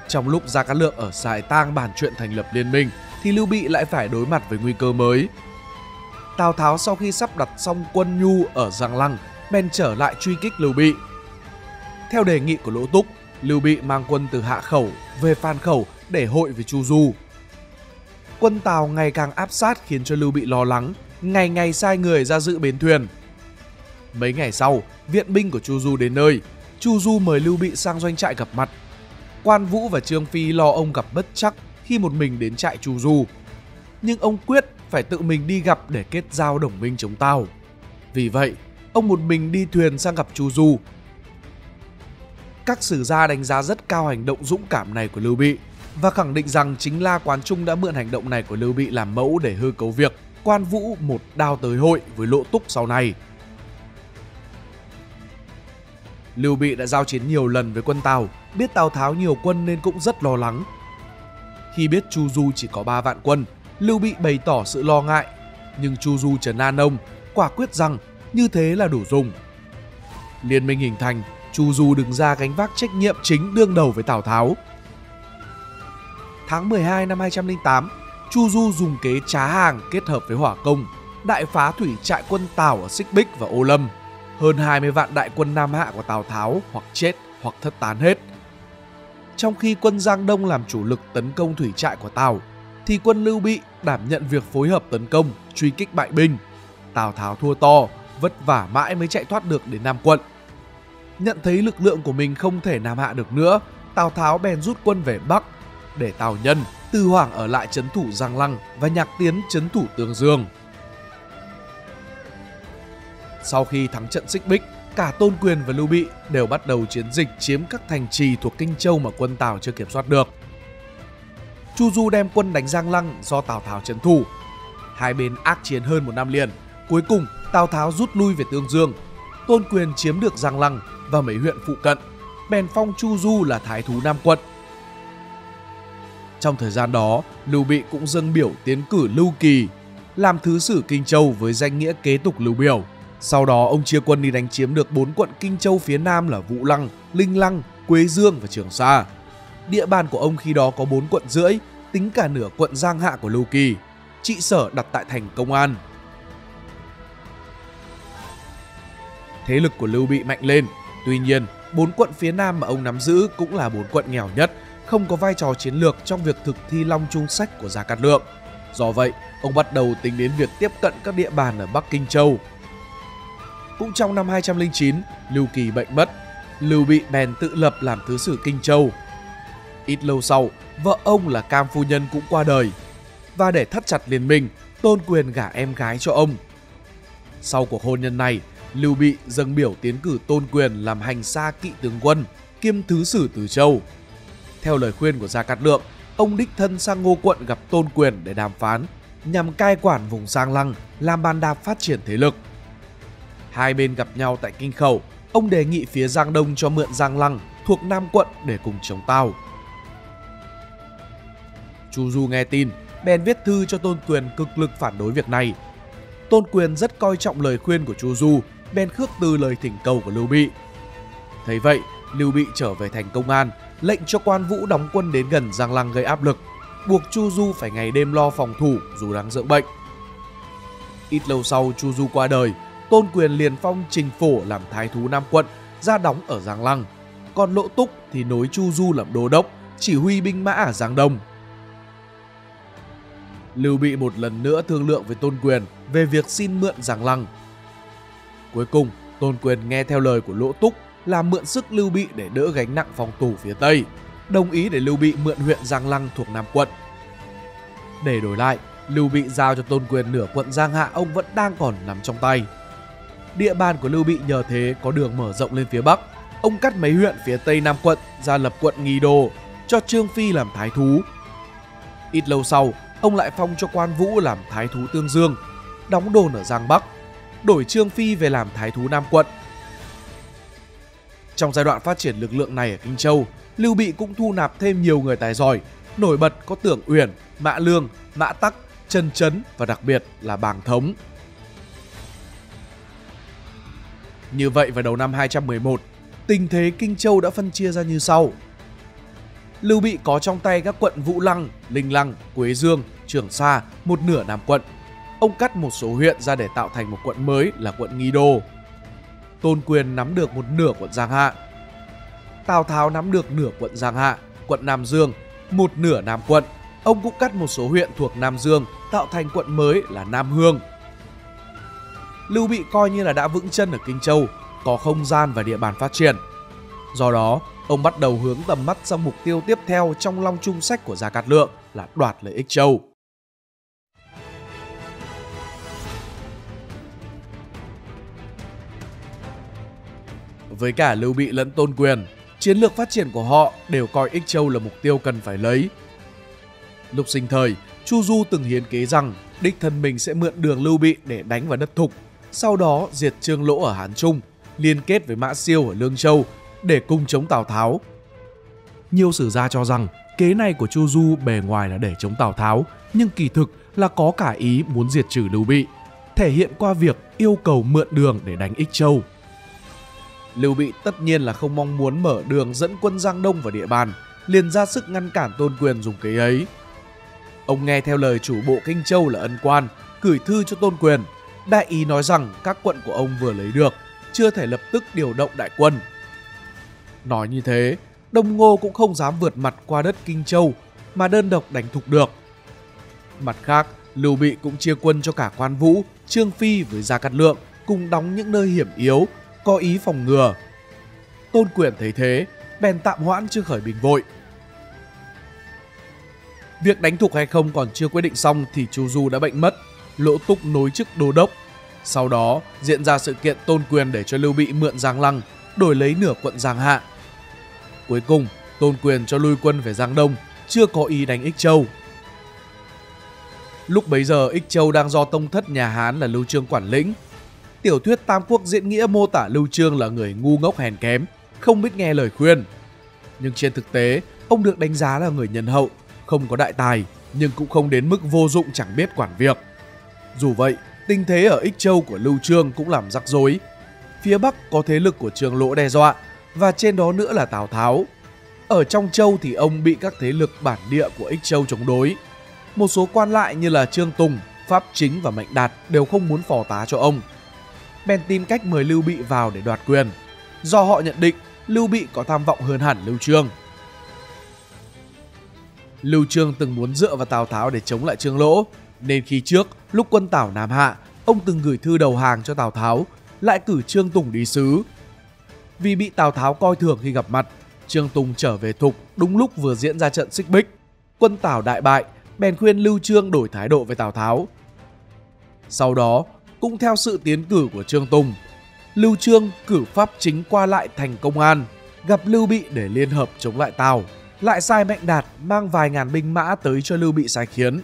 Trong lúc Gia Cát Lượng ở Sài Tang bàn chuyện thành lập liên minh, thì Lưu Bị lại phải đối mặt với nguy cơ mới. Tào Tháo sau khi sắp đặt xong quân nhu ở Giang Lăng, bèn trở lại truy kích Lưu Bị. Theo đề nghị của Lỗ Túc, Lưu Bị mang quân từ Hạ Khẩu về Phan Khẩu để hội với Chu Du. Quân Tào ngày càng áp sát khiến cho Lưu Bị lo lắng, ngày ngày sai người ra giữ bến thuyền. Mấy ngày sau, viện binh của Chu Du đến nơi, Chu Du mời Lưu Bị sang doanh trại gặp mặt. Quan Vũ và Trương Phi lo ông gặp bất chắc khi một mình đến trại Chu Du, nhưng ông quyết phải tự mình đi gặp để kết giao đồng minh chống Tào. Vì vậy, ông một mình đi thuyền sang gặp Chu Du. Các sử gia đánh giá rất cao hành động dũng cảm này của Lưu Bị và khẳng định rằng chính La Quán Trung đã mượn hành động này của Lưu Bị làm mẫu để hư cấu việc Quan Vũ một đao tới hội với Lỗ Túc sau này. Lưu Bị đã giao chiến nhiều lần với quân Tào, biết Tào Tháo nhiều quân nên cũng rất lo lắng. Khi biết Chu Du chỉ có ba vạn quân, Lưu Bị bày tỏ sự lo ngại, nhưng Chu Du trấn an ông, quả quyết rằng như thế là đủ dùng. Liên minh hình thành, Chu Du đứng ra gánh vác trách nhiệm chính đương đầu với Tào Tháo. Tháng mười hai năm hai trăm lẻ tám, Chu Du dùng kế trá hàng kết hợp với hỏa công, đại phá thủy trại quân Tào ở Xích Bích và Ô Lâm. Hơn hai mươi vạn đại quân Nam Hạ của Tào Tháo hoặc chết hoặc thất tán hết. Trong khi quân Giang Đông làm chủ lực tấn công thủy trại của Tào, thì quân Lưu Bị đảm nhận việc phối hợp tấn công, truy kích bại binh. Tào Tháo thua to, vất vả mãi mới chạy thoát được đến Nam Quận. Nhận thấy lực lượng của mình không thể nam hạ được nữa, Tào Tháo bèn rút quân về Bắc, để Tào Nhân, Tư Hoảng ở lại trấn thủ Giang Lăng và Nhạc Tiến trấn thủ Tương Dương. Sau khi thắng trận Xích Bích, cả Tôn Quyền và Lưu Bị đều bắt đầu chiến dịch chiếm các thành trì thuộc Kinh Châu mà quân Tào chưa kiểm soát được. Chu Du đem quân đánh Giang Lăng do Tào Tháo trấn thủ. Hai bên ác chiến hơn một năm liền. Cuối cùng, Tào Tháo rút lui về Tương Dương. Tôn Quyền chiếm được Giang Lăng và mấy huyện phụ cận, bèn phong Chu Du là thái thú Nam Quận. Trong thời gian đó, Lưu Bị cũng dâng biểu tiến cử Lưu Kỳ làm thứ sử Kinh Châu với danh nghĩa kế tục Lưu Biểu. Sau đó, ông chia quân đi đánh chiếm được bốn quận Kinh Châu phía Nam là Vũ Lăng, Linh Lăng, Quế Dương và Trường Sa. Địa bàn của ông khi đó có bốn quận rưỡi, tính cả nửa quận Giang Hạ của Lưu Kỳ. Trị sở đặt tại thành Công An. Thế lực của Lưu Bị mạnh lên. Tuy nhiên, bốn quận phía Nam mà ông nắm giữ cũng là bốn quận nghèo nhất, không có vai trò chiến lược trong việc thực thi Long Trung Sách của Gia Cát Lượng. Do vậy, ông bắt đầu tính đến việc tiếp cận các địa bàn ở Bắc Kinh Châu. Cũng trong năm hai trăm lẻ chín, Lưu Kỳ bệnh mất, Lưu Bị bèn tự lập làm thứ sử Kinh Châu. Ít lâu sau, vợ ông là Cam phu nhân cũng qua đời, và để thắt chặt liên minh, Tôn Quyền gả em gái cho ông. Sau cuộc hôn nhân này, Lưu Bị dâng biểu tiến cử Tôn Quyền làm hành sa kỵ tướng quân, kiêm thứ sử Từ Châu. Theo lời khuyên của Gia Cát Lượng, ông đích thân sang Ngô Quận gặp Tôn Quyền để đàm phán, nhằm cai quản vùng Giang Lăng, làm bàn đạp phát triển thế lực. Hai bên gặp nhau tại Kinh Khẩu, ông đề nghị phía Giang Đông cho mượn Giang Lăng thuộc Nam Quận để cùng chống Tào. Chu Du nghe tin, bèn viết thư cho Tôn Quyền cực lực phản đối việc này. Tôn Quyền rất coi trọng lời khuyên của Chu Du, bèn khước từ lời thỉnh cầu của Lưu Bị. Thấy vậy, Lưu Bị trở về thành Công An, lệnh cho Quan Vũ đóng quân đến gần Giang Lăng gây áp lực, buộc Chu Du phải ngày đêm lo phòng thủ dù đang dưỡng bệnh. Ít lâu sau, Chu Du qua đời, Tôn Quyền liền phong Trình Phổ làm thái thú Nam Quận, ra đóng ở Giang Lăng, còn Lỗ Túc thì nối Chu Du làm đô đốc, chỉ huy binh mã ở Giang Đông. Lưu Bị một lần nữa thương lượng với Tôn Quyền về việc xin mượn Giang Lăng. Cuối cùng, Tôn Quyền nghe theo lời của Lỗ Túc là mượn sức Lưu Bị để đỡ gánh nặng phòng thủ phía Tây, đồng ý để Lưu Bị mượn huyện Giang Lăng thuộc Nam Quận. Để đổi lại, Lưu Bị giao cho Tôn Quyền nửa quận Giang Hạ ông vẫn đang còn nằm trong tay. Địa bàn của Lưu Bị nhờ thế có đường mở rộng lên phía Bắc, ông cắt mấy huyện phía Tây Nam Quận ra lập quận Nghi Đô, cho Trương Phi làm thái thú. Ít lâu sau, ông lại phong cho Quan Vũ làm thái thú Tương Dương, đóng đồn ở Giang Bắc, đổi Trương Phi về làm thái thú Nam Quận. Trong giai đoạn phát triển lực lượng này ở Kinh Châu, Lưu Bị cũng thu nạp thêm nhiều người tài giỏi, nổi bật có Tưởng Uyển, Mã Lương, Mã Tắc, Trần Trấn và đặc biệt là Bàng Thống. Như vậy vào đầu năm hai trăm mười một, tình thế Kinh Châu đã phân chia ra như sau. Lưu Bị có trong tay các quận Vũ Lăng, Linh Lăng, Quế Dương, Trường Sa, một nửa Nam Quận. Ông cắt một số huyện ra để tạo thành một quận mới là quận Nghi Đô. Tôn Quyền nắm được một nửa quận Giang Hạ. Tào Tháo nắm được nửa quận Giang Hạ, quận Nam Dương, một nửa Nam Quận. Ông cũng cắt một số huyện thuộc Nam Dương, tạo thành quận mới là Nam Hương. Lưu Bị coi như là đã vững chân ở Kinh Châu, có không gian và địa bàn phát triển. Do đó, ông bắt đầu hướng tầm mắt sang mục tiêu tiếp theo trong Long Trung Sách của Gia Cát Lượng là đoạt lấy Ích Châu. Với cả Lưu Bị lẫn Tôn Quyền, chiến lược phát triển của họ đều coi Ích Châu là mục tiêu cần phải lấy. Lúc sinh thời, Chu Du từng hiến kế rằng đích thân mình sẽ mượn đường Lưu Bị để đánh vào đất Thục, sau đó diệt Trương Lỗ ở Hán Trung, liên kết với Mã Siêu ở Lương Châu để cùng chống Tào Tháo. Nhiều sử gia cho rằng kế này của Chu Du bề ngoài là để chống Tào Tháo, nhưng kỳ thực là có cả ý muốn diệt trừ Lưu Bị, thể hiện qua việc yêu cầu mượn đường để đánh Ích Châu. Lưu Bị tất nhiên là không mong muốn mở đường dẫn quân Giang Đông vào địa bàn, liền ra sức ngăn cản Tôn Quyền dùng kế ấy. Ông nghe theo lời chủ bộ Kinh Châu là Ân Quan, gửi thư cho Tôn Quyền, đại ý nói rằng các quận của ông vừa lấy được, chưa thể lập tức điều động đại quân. Nói như thế, Đông Ngô cũng không dám vượt mặt qua đất Kinh Châu mà đơn độc đánh Thục được. Mặt khác, Lưu Bị cũng chia quân cho cả Quan Vũ, Trương Phi với Gia Cát Lượng cùng đóng những nơi hiểm yếu, có ý phòng ngừa. Tôn Quyền thấy thế, bèn tạm hoãn chưa khởi binh vội. Việc đánh Thục hay không còn chưa quyết định xong thì Chu Du đã bệnh mất, Lỗ Túc nối chức đô đốc. Sau đó diễn ra sự kiện Tôn Quyền để cho Lưu Bị mượn Giang Lăng, đổi lấy nửa quận Giang Hạ. Cuối cùng, Tôn Quyền cho lui quân về Giang Đông, chưa có ý đánh Ích Châu. Lúc bấy giờ, Ích Châu đang do tông thất nhà Hán là Lưu Chương quản lĩnh. Tiểu thuyết Tam Quốc Diễn Nghĩa mô tả Lưu Chương là người ngu ngốc hèn kém, không biết nghe lời khuyên. Nhưng trên thực tế, ông được đánh giá là người nhân hậu, không có đại tài, nhưng cũng không đến mức vô dụng chẳng biết quản việc. Dù vậy, tình thế ở Ích Châu của Lưu Chương cũng làm rắc rối. Phía Bắc có thế lực của Trương Lỗ đe dọa, và trên đó nữa là Tào Tháo. Ở trong Châu thì ông bị các thế lực bản địa của Ích Châu chống đối. Một số quan lại như là Trương Tùng, Pháp Chính và Mạnh Đạt đều không muốn phò tá cho ông, bèn tìm cách mời Lưu Bị vào để đoạt quyền. Do họ nhận định Lưu Bị có tham vọng hơn hẳn Lưu Chương. Lưu Chương từng muốn dựa vào Tào Tháo để chống lại Trương Lỗ, nên khi trước lúc quân Tào Nam hạ, ông từng gửi thư đầu hàng cho Tào Tháo, lại cử Trương Tùng đi sứ. vì bị Tào Tháo coi thường khi gặp mặt. Trương Tùng trở về Thục đúng lúc vừa diễn ra trận xích bích, quân Tào đại bại, bèn khuyên Lưu Chương đổi thái độ với Tào Tháo. Sau đó, cũng theo sự tiến cử của Trương Tùng, Lưu Chương cử Pháp Chính qua lại thành Công An, gặp Lưu Bị để liên hợp chống lại Tào, lại sai Mạnh Đạt mang vài ngàn binh mã tới cho Lưu Bị sai khiến.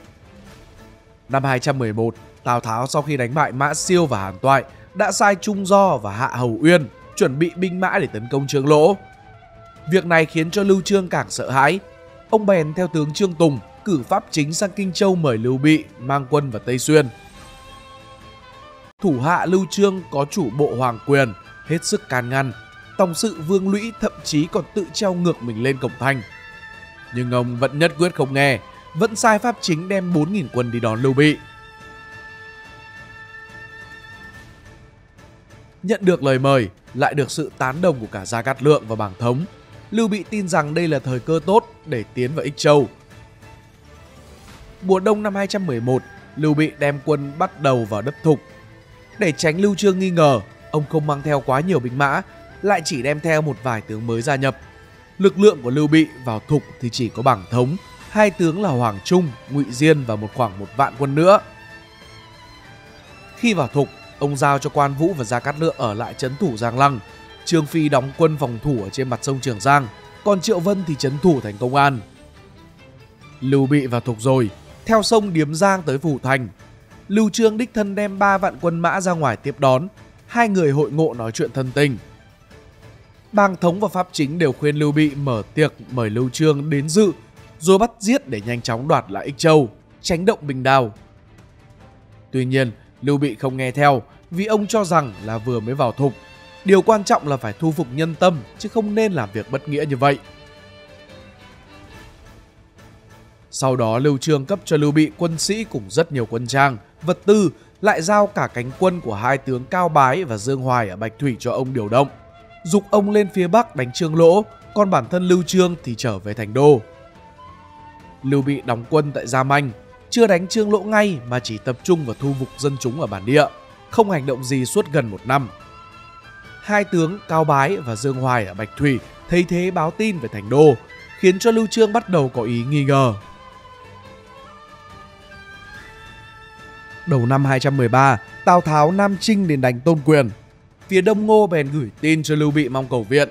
Năm hai trăm mười một, Tào Tháo sau khi đánh bại Mã Siêu và Hàn Toại đã sai Trung Do và Hạ Hầu Uyên chuẩn bị binh mã để tấn công Trương Lỗ. Việc này khiến cho Lưu Chương càng sợ hãi. Ông bèn theo tướng Trương Tùng cử Pháp Chính sang Kinh Châu mời Lưu Bị mang quân vào Tây Xuyên. Thủ hạ Lưu Chương có chủ bộ Hoàng Quyền hết sức can ngăn, tòng sự Vương Lũy thậm chí còn tự treo ngược mình lên cổng thành. Nhưng ông vẫn nhất quyết không nghe, vẫn sai Pháp Chính đem bốn nghìn quân đi đón Lưu Bị. Nhận được lời mời, lại được sự tán đồng của cả Gia Cát Lượng và Bàng Thống, Lưu Bị tin rằng đây là thời cơ tốt để tiến vào Ích Châu. Mùa đông năm hai trăm mười một, Lưu Bị đem quân bắt đầu vào đất Thục. Để tránh Lưu Chương nghi ngờ, ông không mang theo quá nhiều binh mã, lại chỉ đem theo một vài tướng mới gia nhập. Lực lượng của Lưu Bị vào Thục thì chỉ có Bàng Thống, hai tướng là Hoàng Trung, Ngụy Diên và một khoảng một vạn quân nữa. Khi vào Thục, ông giao cho Quan Vũ và Gia Cát Lượng ở lại trấn thủ Giang Lăng, Trương Phi đóng quân phòng thủ ở trên mặt sông Trường Giang, còn Triệu Vân thì trấn thủ thành Công An. Lưu Bị vào Thục rồi, theo sông Điếm Giang tới Phủ Thành, Lưu Chương đích thân đem ba vạn quân mã ra ngoài tiếp đón, hai người hội ngộ nói chuyện thân tình. Bàng Thống và Pháp Chính đều khuyên Lưu Bị mở tiệc mời Lưu Chương đến dự, rồi bắt giết để nhanh chóng đoạt lại Ích Châu, tránh động binh đao. Tuy nhiên, Lưu Bị không nghe theo vì ông cho rằng là vừa mới vào Thục, điều quan trọng là phải thu phục nhân tâm chứ không nên làm việc bất nghĩa như vậy. Sau đó Lưu Chương cấp cho Lưu Bị quân sĩ cùng rất nhiều quân trang, vật tư, lại giao cả cánh quân của hai tướng Cao Bái và Dương Hoài ở Bạch Thủy cho ông điều động, giục ông lên phía Bắc đánh Trương Lỗ, còn bản thân Lưu Chương thì trở về thành đô. Lưu Bị đóng quân tại Gia Manh, chưa đánh Trương Lỗ ngay mà chỉ tập trung vào thu phục dân chúng ở bản địa, không hành động gì suốt gần một năm. Hai tướng Cao Bái và Dương Hoài ở Bạch Thủy thấy thế báo tin về thành đô, khiến cho Lưu Chương bắt đầu có ý nghi ngờ. Đầu năm hai trăm mười ba, Tào Tháo nam chinh đến đánh Tôn Quyền. Phía Đông Ngô bèn gửi tin cho Lưu Bị mong cầu viện.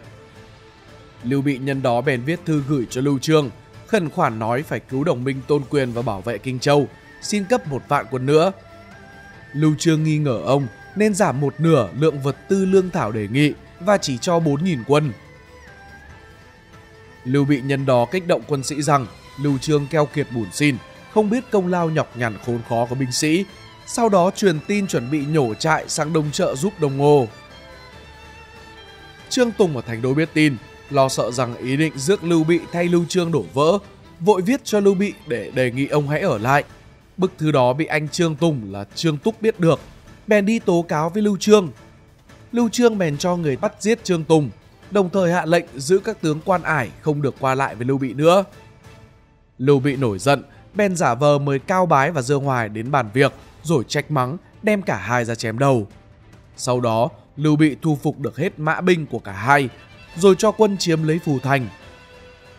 Lưu Bị nhân đó bèn viết thư gửi cho Lưu Chương, khẩn khoản nói phải cứu đồng minh Tôn Quyền và bảo vệ Kinh Châu, xin cấp một vạn quân nữa. Lưu Chương nghi ngờ ông nên giảm một nửa lượng vật tư lương thảo đề nghị và chỉ cho bốn nghìn quân. Lưu Bị nhân đó kích động quân sĩ rằng Lưu Chương keo kiệt bủn xỉn, không biết công lao nhọc nhằn khốn khó của binh sĩ, sau đó truyền tin chuẩn bị nhổ trại sang đông trợ giúp Đông Ngô. Trương Tùng ở thành đô biết tin, lo sợ rằng ý định rước Lưu Bị thay Lưu Chương đổ vỡ, vội viết cho Lưu Bị để đề nghị ông hãy ở lại. Bức thư đó bị anh Trương Tùng là Trương Túc biết được, bèn đi tố cáo với Lưu Chương. Lưu Chương bèn cho người bắt giết Trương Tùng, đồng thời hạ lệnh giữ các tướng quan ải không được qua lại với Lưu Bị nữa. Lưu Bị nổi giận, bèn giả vờ mời Cao Bái và Dương Hoài đến bàn việc, rồi trách mắng, đem cả hai ra chém đầu. Sau đó, Lưu Bị thu phục được hết mã binh của cả hai, rồi cho quân chiếm lấy Phù Thành.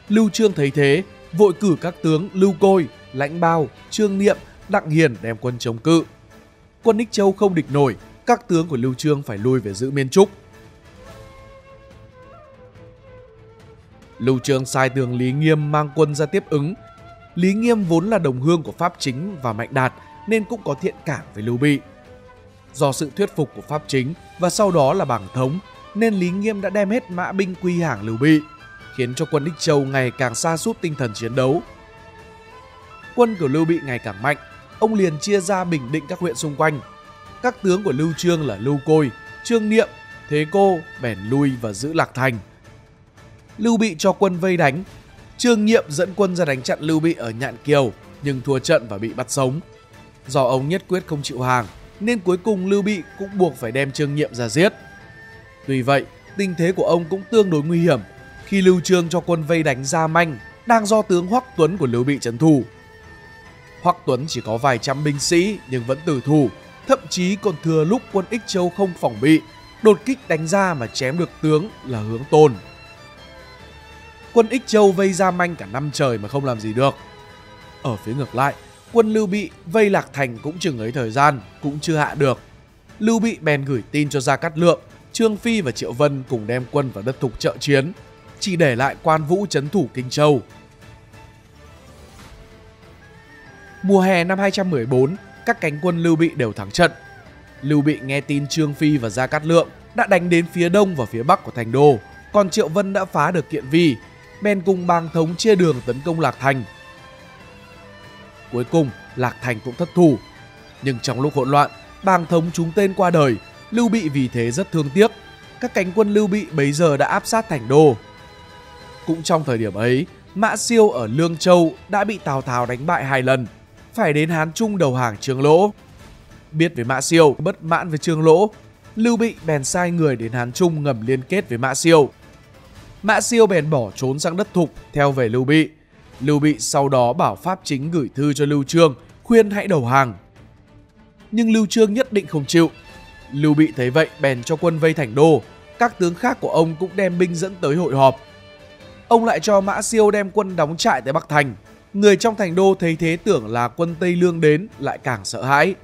Lưu Chương thấy thế, vội cử các tướng Lưu Côi, Lãnh Bao, Trương Niệm, Đặng Hiền đem quân chống cự. Quân Ích Châu không địch nổi, các tướng của Lưu Chương phải lui về giữ Miên Trúc. Lưu Chương sai tướng Lý Nghiêm mang quân ra tiếp ứng. Lý Nghiêm vốn là đồng hương của Pháp Chính và Mạnh Đạt nên cũng có thiện cảm với Lưu Bị. Do sự thuyết phục của Pháp Chính và sau đó là Bàng Thống nên Lý Nghiêm đã đem hết mã binh quy hàng Lưu Bị, khiến cho quân Ích Châu ngày càng sa sút tinh thần chiến đấu. Quân của Lưu Bị ngày càng mạnh, ông liền chia ra bình định các huyện xung quanh. Các tướng của Lưu Chương là Lưu Côi, Trương Niệm, Thế Cô bèn lui và giữ Lạc Thành. Lưu Bị cho quân vây đánh. Trương Nhiệm dẫn quân ra đánh chặn Lưu Bị ở Nhạn Kiều nhưng thua trận và bị bắt sống. Do ông nhất quyết không chịu hàng nên cuối cùng Lưu Bị cũng buộc phải đem Trương Nhiệm ra giết. Tuy vậy, tình thế của ông cũng tương đối nguy hiểm khi Lưu Chương cho quân vây đánh Gia Manh đang do tướng Hoắc Tuấn của Lưu Bị trấn thủ. Hoắc Tuấn chỉ có vài trăm binh sĩ nhưng vẫn tử thủ, thậm chí còn thừa lúc quân Ích Châu không phòng bị đột kích đánh ra mà chém được tướng là Hướng Tôn. Quân Ích Châu vây Gia Manh cả năm trời mà không làm gì được. Ở phía ngược lại, quân Lưu Bị vây Lạc Thành cũng chừng ấy thời gian, cũng chưa hạ được. Lưu Bị bèn gửi tin cho Gia Cát Lượng, Trương Phi và Triệu Vân cùng đem quân vào đất Thục trợ chiến, chỉ để lại Quan Vũ trấn thủ Kinh Châu. Mùa hè năm hai trăm mười bốn, các cánh quân Lưu Bị đều thắng trận. Lưu Bị nghe tin Trương Phi và Gia Cát Lượng đã đánh đến phía đông và phía bắc của thành đô, còn Triệu Vân đã phá được Kiện Vi, bèn cùng Bàng Thống chia đường tấn công Lạc Thành. Cuối cùng, Lạc Thành cũng thất thủ. Nhưng trong lúc hỗn loạn, Bàng Thống trúng tên qua đời, Lưu Bị vì thế rất thương tiếc. Các cánh quân Lưu Bị bấy giờ đã áp sát thành đô. Cũng trong thời điểm ấy, Mã Siêu ở Lương Châu đã bị Tào Tháo đánh bại hai lần, phải đến Hán Trung đầu hàng Trương Lỗ. Biết về Mã Siêu bất mãn với Trương Lỗ, Lưu Bị bèn sai người đến Hán Trung ngầm liên kết với Mã Siêu. Mã Siêu bèn bỏ trốn sang đất Thục theo về Lưu Bị. Lưu Bị sau đó bảo Pháp Chính gửi thư cho Lưu Chương khuyên hãy đầu hàng. Nhưng Lưu Chương nhất định không chịu. Lưu Bị thấy vậy bèn cho quân vây thành đô, các tướng khác của ông cũng đem binh dẫn tới hội họp. Ông lại cho Mã Siêu đem quân đóng trại tại Bắc Thành. Người trong thành đô thấy thế tưởng là quân Tây Lương đến lại càng sợ hãi.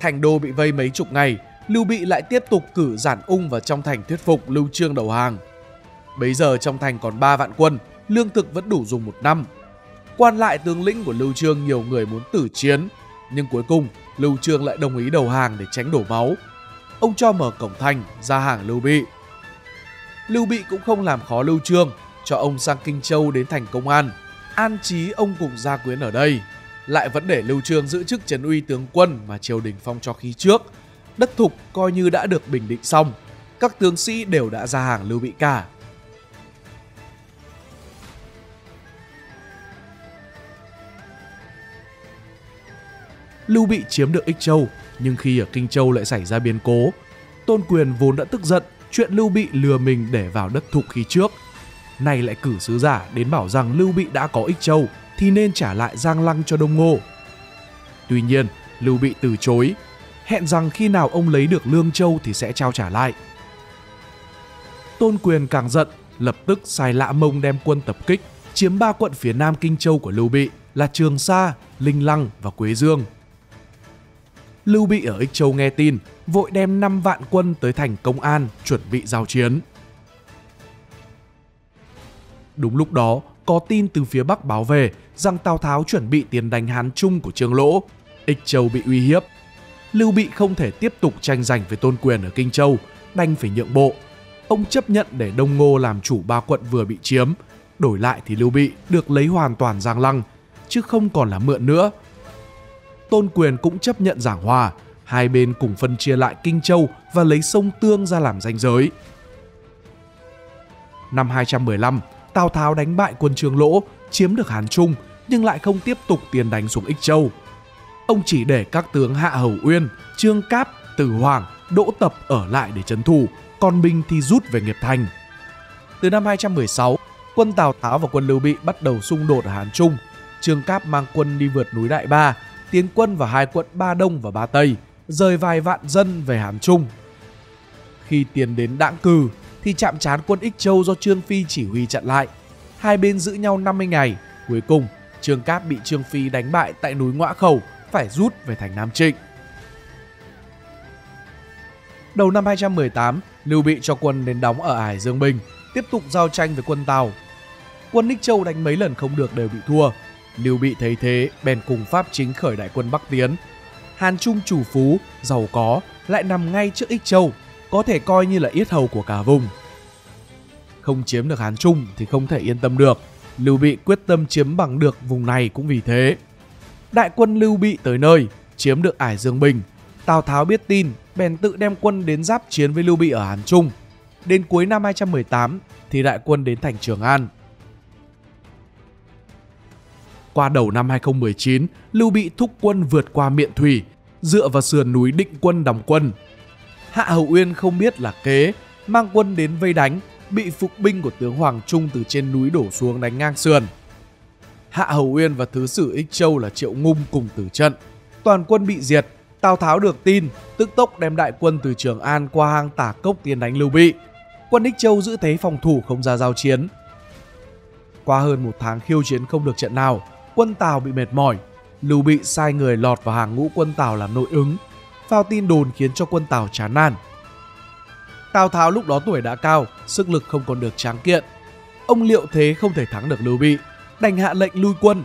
Thành đô bị vây mấy chục ngày, Lưu Bị lại tiếp tục cử Giản Ung vào trong thành thuyết phục Lưu Chương đầu hàng. Bấy giờ trong thành còn ba vạn quân, lương thực vẫn đủ dùng một năm. Quan lại tướng lĩnh của Lưu Chương nhiều người muốn tử chiến, nhưng cuối cùng Lưu Chương lại đồng ý đầu hàng để tránh đổ máu. Ông cho mở cổng thành ra hàng Lưu Bị. Lưu Bị cũng không làm khó Lưu Chương, cho ông sang Kinh Châu đến thành Công An, an trí ông cùng gia quyến ở đây. Lại vẫn để Lưu Chương giữ chức trấn uy tướng quân mà triều đình phong cho khi trước. Đất Thục coi như đã được bình định xong, các tướng sĩ đều đã ra hàng Lưu Bị cả. Lưu Bị chiếm được Ích Châu, nhưng khi ở Kinh Châu lại xảy ra biến cố. Tôn Quyền vốn đã tức giận chuyện Lưu Bị lừa mình để vào đất Thục khi trước, nay lại cử sứ giả đến bảo rằng Lưu Bị đã có Ích Châu thì nên trả lại Giang Lăng cho Đông Ngô. Tuy nhiên, Lưu Bị từ chối, hẹn rằng khi nào ông lấy được Lương Châu thì sẽ trao trả lại. Tôn Quyền càng giận, lập tức sai Lã Mông đem quân tập kích, chiếm ba quận phía nam Kinh Châu của Lưu Bị là Trường Sa, Linh Lăng và Quế Dương. Lưu Bị ở Ích Châu nghe tin, vội đem năm vạn quân tới thành Công An chuẩn bị giao chiến. Đúng lúc đó, có tin từ phía Bắc báo về rằng Tào Tháo chuẩn bị tiến đánh Hán Trung của Trương Lỗ, Ích Châu bị uy hiếp. Lưu Bị không thể tiếp tục tranh giành với Tôn Quyền ở Kinh Châu, đành phải nhượng bộ. Ông chấp nhận để Đông Ngô làm chủ ba quận vừa bị chiếm, đổi lại thì Lưu Bị được lấy hoàn toàn Giang Lăng, chứ không còn là mượn nữa. Tôn Quyền cũng chấp nhận giảng hòa, hai bên cùng phân chia lại Kinh Châu và lấy sông Tương ra làm ranh giới. Năm hai trăm mười lăm, Tào Tháo đánh bại quân Trương Lỗ, chiếm được Hán Trung nhưng lại không tiếp tục tiến đánh xuống Ích Châu. Ông chỉ để các tướng Hạ Hầu Uyên, Trương Cáp, Từ Hoảng, Đỗ Tập ở lại để trấn thủ, còn binh thì rút về Nghiệp Thành. Từ năm hai trăm mười sáu, quân Tào Tháo và quân Lưu Bị bắt đầu xung đột ở Hán Trung. Trương Cáp mang quân đi vượt núi Đại Ba, tiến quân vào hai quận Ba Đông và Ba Tây, rời vài vạn dân về Hán Trung. Khi tiến đến Đãng Cừ thì chạm trán quân Ích Châu do Trương Phi chỉ huy chặn lại. Hai bên giữ nhau năm mươi ngày, cuối cùng Trương Cáp bị Trương Phi đánh bại tại núi Ngoã Khẩu, phải rút về thành Nam Trịnh. Đầu năm hai trăm mười tám, Lưu Bị cho quân đến đóng ở Hải Dương Bình, tiếp tục giao tranh với quân Tào. Quân Ích Châu đánh mấy lần không được đều bị thua. Lưu Bị thấy thế bèn cùng Pháp Chính khởi đại quân Bắc tiến. Hán Trung chủ phú, giàu có, lại nằm ngay trước Ích Châu, có thể coi như là yết hầu của cả vùng. Không chiếm được Hán Trung thì không thể yên tâm được, Lưu Bị quyết tâm chiếm bằng được vùng này cũng vì thế. Đại quân Lưu Bị tới nơi, chiếm được Ải Dương Bình. Tào Tháo biết tin, bèn tự đem quân đến giáp chiến với Lưu Bị ở Hán Trung. Đến cuối năm hai trăm mười tám thì đại quân đến thành Trường An. Qua đầu năm hai không một chín, Lưu Bị thúc quân vượt qua Miện Thủy, dựa vào sườn núi định quân đóng quân. Hạ Hầu Uyên không biết là kế, mang quân đến vây đánh, bị phục binh của tướng Hoàng Trung từ trên núi đổ xuống đánh ngang sườn. Hạ Hầu Uyên và thứ sử Ích Châu là Triệu Ngung cùng tử trận, toàn quân bị diệt, Tào Tháo được tin, tức tốc đem đại quân từ Trường An qua hang Tả Cốc tiến đánh Lưu Bị. Quân Ích Châu giữ thế phòng thủ không ra giao chiến. Qua hơn một tháng khiêu chiến không được trận nào, quân Tào bị mệt mỏi. Lưu Bị sai người lọt vào hàng ngũ quân Tào làm nội ứng, phao tin đồn khiến cho quân Tào chán nản. Tào Tháo lúc đó tuổi đã cao, sức lực không còn được tráng kiện. Ông liệu thế không thể thắng được Lưu Bị, đành hạ lệnh lui quân.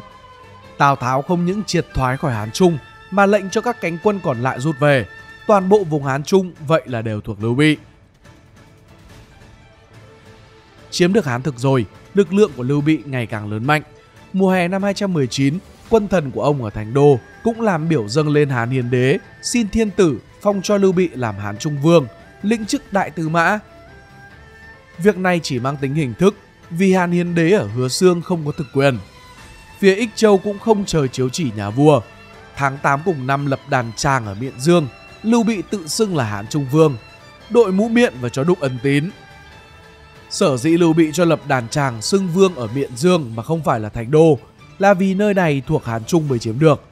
Tào Tháo không những triệt thoái khỏi Hán Trung mà lệnh cho các cánh quân còn lại rút về. Toàn bộ vùng Hán Trung vậy là đều thuộc Lưu Bị. Chiếm được Hán thực rồi, lực lượng của Lưu Bị ngày càng lớn mạnh. Mùa hè năm hai trăm mười chín, quân thần của ông ở Thành Đô cũng làm biểu dâng lên Hán Hiến Đế, xin thiên tử phong cho Lưu Bị làm Hán Trung Vương, lĩnh chức Đại Tư Mã. Việc này chỉ mang tính hình thức, vì Hán Hiến Đế ở Hứa Xương không có thực quyền. Phía Ích Châu cũng không chờ chiếu chỉ nhà vua. Tháng tám cùng năm lập đàn Tràng ở Miện Dương, Lưu Bị tự xưng là Hán Trung Vương, đội mũ miện và chó đúc ấn tín. Sở dĩ Lưu Bị cho lập đàn Tràng xưng vương ở Miện Dương mà không phải là Thành Đô là vì nơi này thuộc Hán Trung mới chiếm được.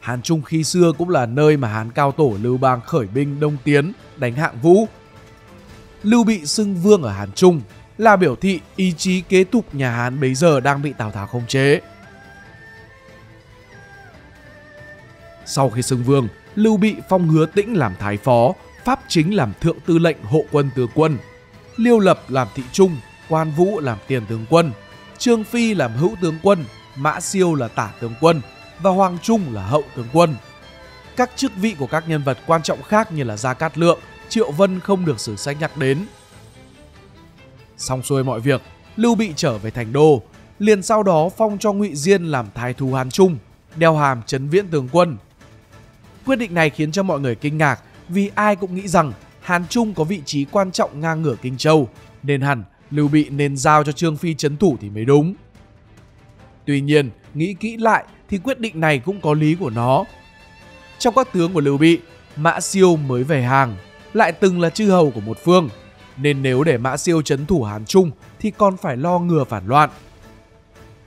Hán Trung khi xưa cũng là nơi mà Hán Cao Tổ Lưu Bang khởi binh đông tiến đánh Hạng Vũ. Lưu Bị xưng vương ở Hán Trung là biểu thị ý chí kế tục nhà Hán bấy giờ đang bị Tào Tháo khống chế. Sau khi xưng vương, Lưu Bị phong Hứa Tĩnh làm thái phó, Pháp Chính làm thượng tư lệnh hộ quân tướng quân, Liêu Lập làm thị trung, Quan Vũ làm tiền tướng quân, Trương Phi làm hữu tướng quân, Mã Siêu là tả tướng quân và Hoàng Trung là hậu tướng quân. Các chức vị của các nhân vật quan trọng khác như là Gia Cát Lượng, Triệu Vân không được sử sách nhắc đến. Xong xuôi mọi việc, Lưu Bị trở về Thành Đô, liền sau đó phong cho Ngụy Diên làm thái thú Hán Trung, đeo hàm trấn viễn tướng quân. Quyết định này khiến cho mọi người kinh ngạc vì ai cũng nghĩ rằng Hán Trung có vị trí quan trọng ngang ngửa Kinh Châu, nên hẳn Lưu Bị nên giao cho Trương Phi trấn thủ thì mới đúng. Tuy nhiên, nghĩ kỹ lại thì quyết định này cũng có lý của nó. Trong các tướng của Lưu Bị, Mã Siêu mới về hàng, lại từng là chư hầu của một phương, nên nếu để Mã Siêu trấn thủ Hán Trung thì còn phải lo ngừa phản loạn.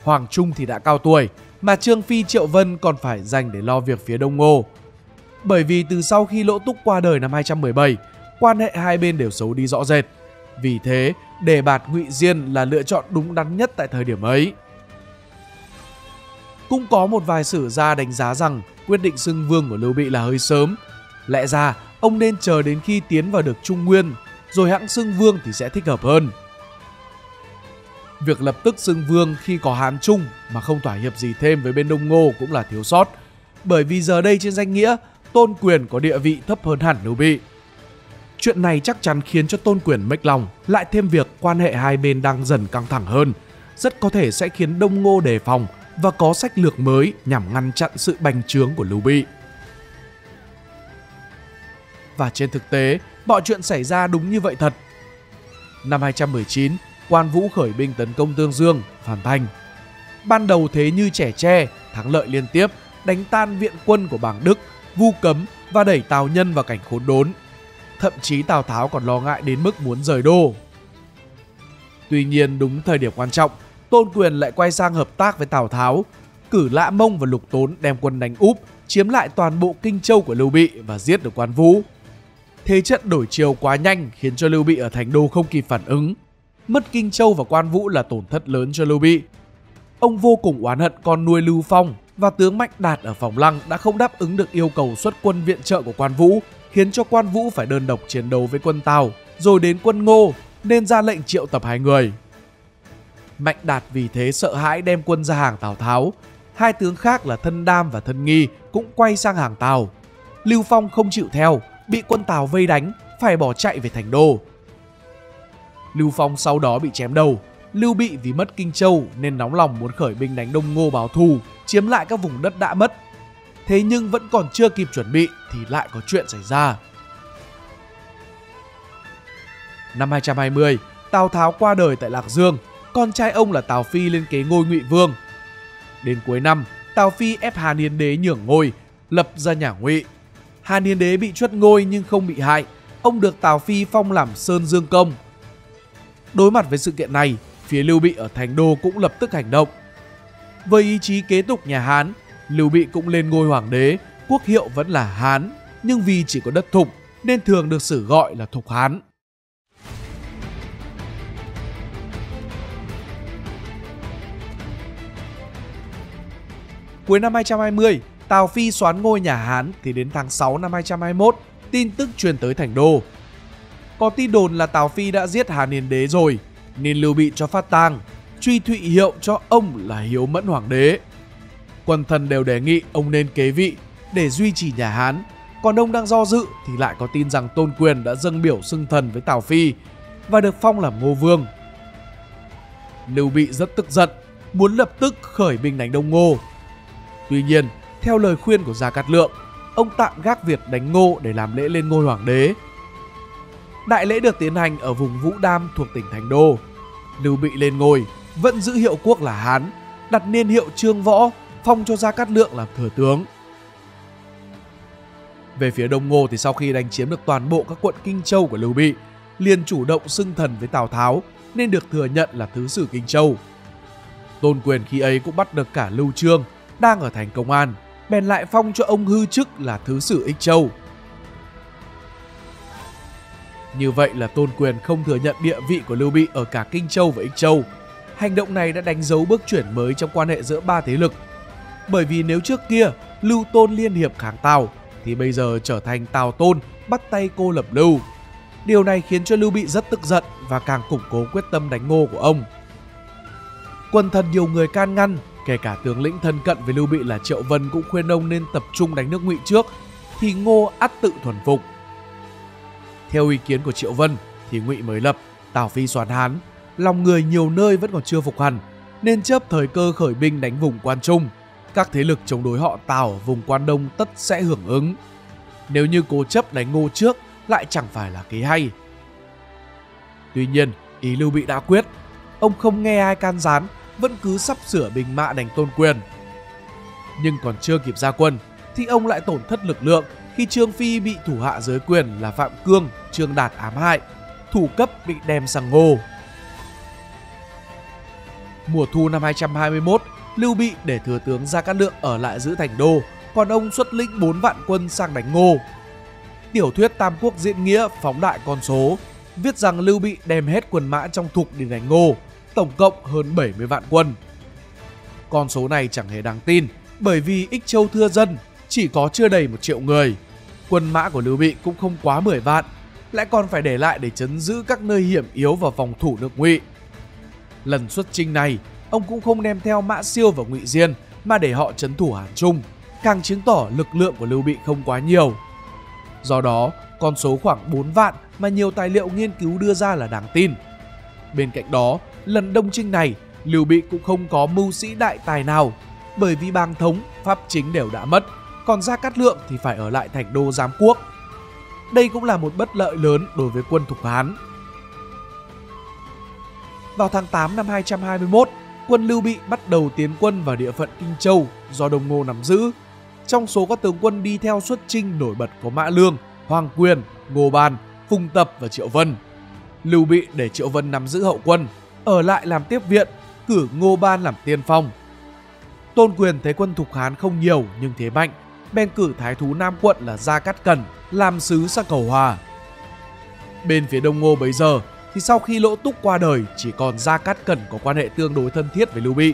Hoàng Trung thì đã cao tuổi, mà Trương Phi, Triệu Vân còn phải dành để lo việc phía Đông Ngô. Bởi vì từ sau khi Lỗ Túc qua đời năm hai trăm mười bảy, quan hệ hai bên đều xấu đi rõ rệt. Vì thế, đề bạt Ngụy Diên là lựa chọn đúng đắn nhất tại thời điểm ấy. Cũng có một vài sử gia đánh giá rằng quyết định xưng vương của Lưu Bị là hơi sớm. Lẽ ra, ông nên chờ đến khi tiến vào được Trung Nguyên, rồi hãng xưng vương thì sẽ thích hợp hơn. Việc lập tức xưng vương khi có Hán Trung mà không thỏa hiệp gì thêm với bên Đông Ngô cũng là thiếu sót. Bởi vì giờ đây trên danh nghĩa, Tôn Quyền có địa vị thấp hơn hẳn Lưu Bị. Chuyện này chắc chắn khiến cho Tôn Quyền mếch lòng, lại thêm việc quan hệ hai bên đang dần căng thẳng hơn, rất có thể sẽ khiến Đông Ngô đề phòng và có sách lược mới nhằm ngăn chặn sự bành trướng của Lưu Bị. Và trên thực tế, mọi chuyện xảy ra đúng như vậy thật. Năm hai trăm mười chín, Quan Vũ khởi binh tấn công Tương Dương, Phàn Thành. Ban đầu thế như trẻ tre, thắng lợi liên tiếp, đánh tan viện quân của Bàng Đức, Vu Cấm và đẩy Tào Nhân vào cảnh khốn đốn. Thậm chí Tào Tháo còn lo ngại đến mức muốn rời đô. Tuy nhiên, đúng thời điểm quan trọng, Tôn Quyền lại quay sang hợp tác với Tào Tháo, cử Lã Mông và Lục Tốn đem quân đánh úp, chiếm lại toàn bộ Kinh Châu của Lưu Bị và giết được Quan Vũ. Thế trận đổi chiều quá nhanh khiến cho Lưu Bị ở Thành Đô không kịp phản ứng. Mất Kinh Châu và Quan Vũ là tổn thất lớn cho Lưu Bị. Ông vô cùng oán hận con nuôi Lưu Phong và tướng Mạnh Đạt ở Phòng Lăng đã không đáp ứng được yêu cầu xuất quân viện trợ của Quan Vũ, khiến cho Quan Vũ phải đơn độc chiến đấu với quân Tào, rồi đến quân Ngô, nên ra lệnh triệu tập hai người. Mạnh Đạt vì thế sợ hãi đem quân ra hàng Tào Tháo. Hai tướng khác là Thân Đam và Thân Nghi cũng quay sang hàng Tào. Lưu Phong không chịu theo, bị quân Tào vây đánh, phải bỏ chạy về Thành Đô. Lưu Phong sau đó bị chém đầu. Lưu Bị vì mất Kinh Châu nên nóng lòng muốn khởi binh đánh Đông Ngô báo thù, chiếm lại các vùng đất đã mất. Thế nhưng vẫn còn chưa kịp chuẩn bị thì lại có chuyện xảy ra. Năm hai trăm hai mươi, Tào Tháo qua đời tại Lạc Dương, con trai ông là Tào Phi lên kế ngôi Ngụy Vương. Đến cuối năm, Tào Phi ép Hán Hiến Đế nhường ngôi, lập ra nhà Ngụy. Hán Hiến Đế bị truất ngôi nhưng không bị hại, ông được Tào Phi phong làm Sơn Dương Công. Đối mặt với sự kiện này, phía Lưu Bị ở Thành Đô cũng lập tức hành động. Với ý chí kế tục nhà Hán, Lưu Bị cũng lên ngôi hoàng đế, quốc hiệu vẫn là Hán. nhưng vì chỉ có đất Thục nên thường được sử gọi là Thục Hán. Cuối năm hai trăm hai mươi, Tào Phi soán ngôi nhà Hán thì đến tháng sáu năm hai trăm hai mươi mốt, tin tức truyền tới Thành Đô. Có tin đồn là Tào Phi đã giết Hán Hiến Đế rồi, nên Lưu Bị cho phát tang, truy thụy hiệu cho ông là Hiếu Mẫn Hoàng Đế. Quần thần đều đề nghị ông nên kế vị để duy trì nhà Hán, còn ông đang do dự thì lại có tin rằng Tôn Quyền đã dâng biểu xưng thần với Tào Phi và được phong làm Ngô Vương. Lưu Bị rất tức giận, muốn lập tức khởi binh đánh Đông Ngô. Tuy nhiên, theo lời khuyên của Gia Cát Lượng, ông tạm gác việc đánh Ngô để làm lễ lên ngôi hoàng đế. Đại lễ được tiến hành ở vùng Vũ Đam thuộc tỉnh Thành Đô. Lưu Bị lên ngôi, vẫn giữ hiệu quốc là Hán, đặt niên hiệu Trương Võ, phong cho Gia Cát Lượng làm thừa tướng. Về phía Đông Ngô thì sau khi đánh chiếm được toàn bộ các quận Kinh Châu của Lưu Bị, liền chủ động xưng thần với Tào Tháo nên được thừa nhận là thứ sử Kinh Châu. Tôn Quyền khi ấy cũng bắt được cả Lưu Chương đang ở thành Công An, bèn lại phong cho ông hư chức là thứ sử Ích Châu. Như vậy là Tôn Quyền không thừa nhận địa vị của Lưu Bị ở cả Kinh Châu và Ích Châu. Hành động này đã đánh dấu bước chuyển mới trong quan hệ giữa ba thế lực. Bởi vì nếu trước kia Lưu Tôn liên hiệp kháng Tào, thì bây giờ trở thành Tào Tôn bắt tay cô lập Lưu. Điều này khiến cho Lưu Bị rất tức giận và càng củng cố quyết tâm đánh Ngô của ông. Quần thần nhiều người can ngăn, kể cả tướng lĩnh thân cận với Lưu Bị là Triệu Vân cũng khuyên ông nên tập trung đánh nước Ngụy trước, thì Ngô ắt tự thuần phục. Theo ý kiến của Triệu Vân thì Ngụy mới lập, Tào Phi soán Hán, lòng người nhiều nơi vẫn còn chưa phục hẳn, nên chớp thời cơ khởi binh đánh vùng Quan Trung. Các thế lực chống đối họ Tào ở vùng Quan Đông tất sẽ hưởng ứng. Nếu như cố chấp đánh Ngô trước lại chẳng phải là kế hay. Tuy nhiên, ý Lưu Bị đã quyết, ông không nghe ai can gián, vẫn cứ sắp sửa binh mã đánh Tôn Quyền. Nhưng còn chưa kịp ra quân thì ông lại tổn thất lực lượng khi Trương Phi bị thủ hạ dưới quyền là Phạm Cương, Trương Đạt ám hại, thủ cấp bị đem sang Ngô. Mùa thu năm hai trăm hai mươi mốt, Lưu Bị để thừa tướng Gia Cát Lượng ở lại giữ Thành Đô, còn ông xuất lĩnh bốn vạn quân sang đánh Ngô. Tiểu thuyết Tam Quốc Diễn Nghĩa phóng đại con số, viết rằng Lưu Bị đem hết quân mã trong Thục để đánh Ngô, tổng cộng hơn bảy mươi vạn quân. Con số này chẳng hề đáng tin, bởi vì Ích Châu thưa dân chỉ có chưa đầy một triệu người, quân mã của Lưu Bị cũng không quá mười vạn, lại còn phải để lại để trấn giữ các nơi hiểm yếu và phòng thủ nước Ngụy. Lần xuất chinh này, ông cũng không đem theo Mã Siêu và Ngụy Diên mà để họ trấn thủ Hán Trung, càng chứng tỏ lực lượng của Lưu Bị không quá nhiều. Do đó, con số khoảng bốn vạn mà nhiều tài liệu nghiên cứu đưa ra là đáng tin. Bên cạnh đó, lần đông chinh này, Lưu Bị cũng không có mưu sĩ đại tài nào, bởi vì Bàng Thống, Pháp Chính đều đã mất, còn Gia Cát Lượng thì phải ở lại Thành Đô giám quốc. Đây cũng là một bất lợi lớn đối với quân Thục Hán. Vào tháng tám năm hai trăm hai mươi mốt, quân Lưu Bị bắt đầu tiến quân vào địa phận Kinh Châu do Đông Ngô nắm giữ. Trong số các tướng quân đi theo xuất chinh nổi bật có Mã Lương, Hoàng Quyền, Ngô Ban, Phùng Tập và Triệu Vân. Lưu Bị để Triệu Vân nắm giữ hậu quân, ở lại làm tiếp viện, cử Ngô Ban làm tiên phong. Tôn Quyền thấy quân Thục Hán không nhiều nhưng thế mạnh, bèn cử thái thú Nam quận là Gia Cát Cẩn làm sứ sang cầu hòa. Bên phía Đông Ngô bấy giờ thì sau khi Lỗ Túc qua đời chỉ còn Gia Cát Cẩn có quan hệ tương đối thân thiết với Lưu Bị.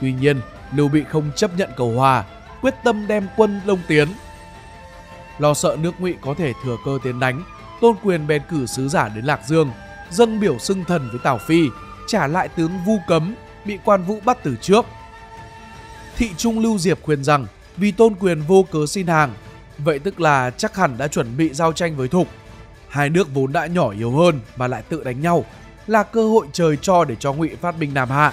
Tuy nhiên, Lưu Bị không chấp nhận cầu hòa, quyết tâm đem quân đông tiến. Lo sợ nước Ngụy có thể thừa cơ tiến đánh, Tôn Quyền bèn cử sứ giả đến Lạc Dương, dâng biểu xưng thần với Tào Phi, trả lại tướng Vu Cấm bị Quan Vũ bắt từ trước. Thị trung Lưu Diệp khuyên rằng vì Tôn Quyền vô cớ xin hàng, vậy tức là chắc hẳn đã chuẩn bị giao tranh với Thục. Hai nước vốn đã nhỏ yếu hơn mà lại tự đánh nhau, là cơ hội trời cho để cho Ngụy phát binh Nam Hạ.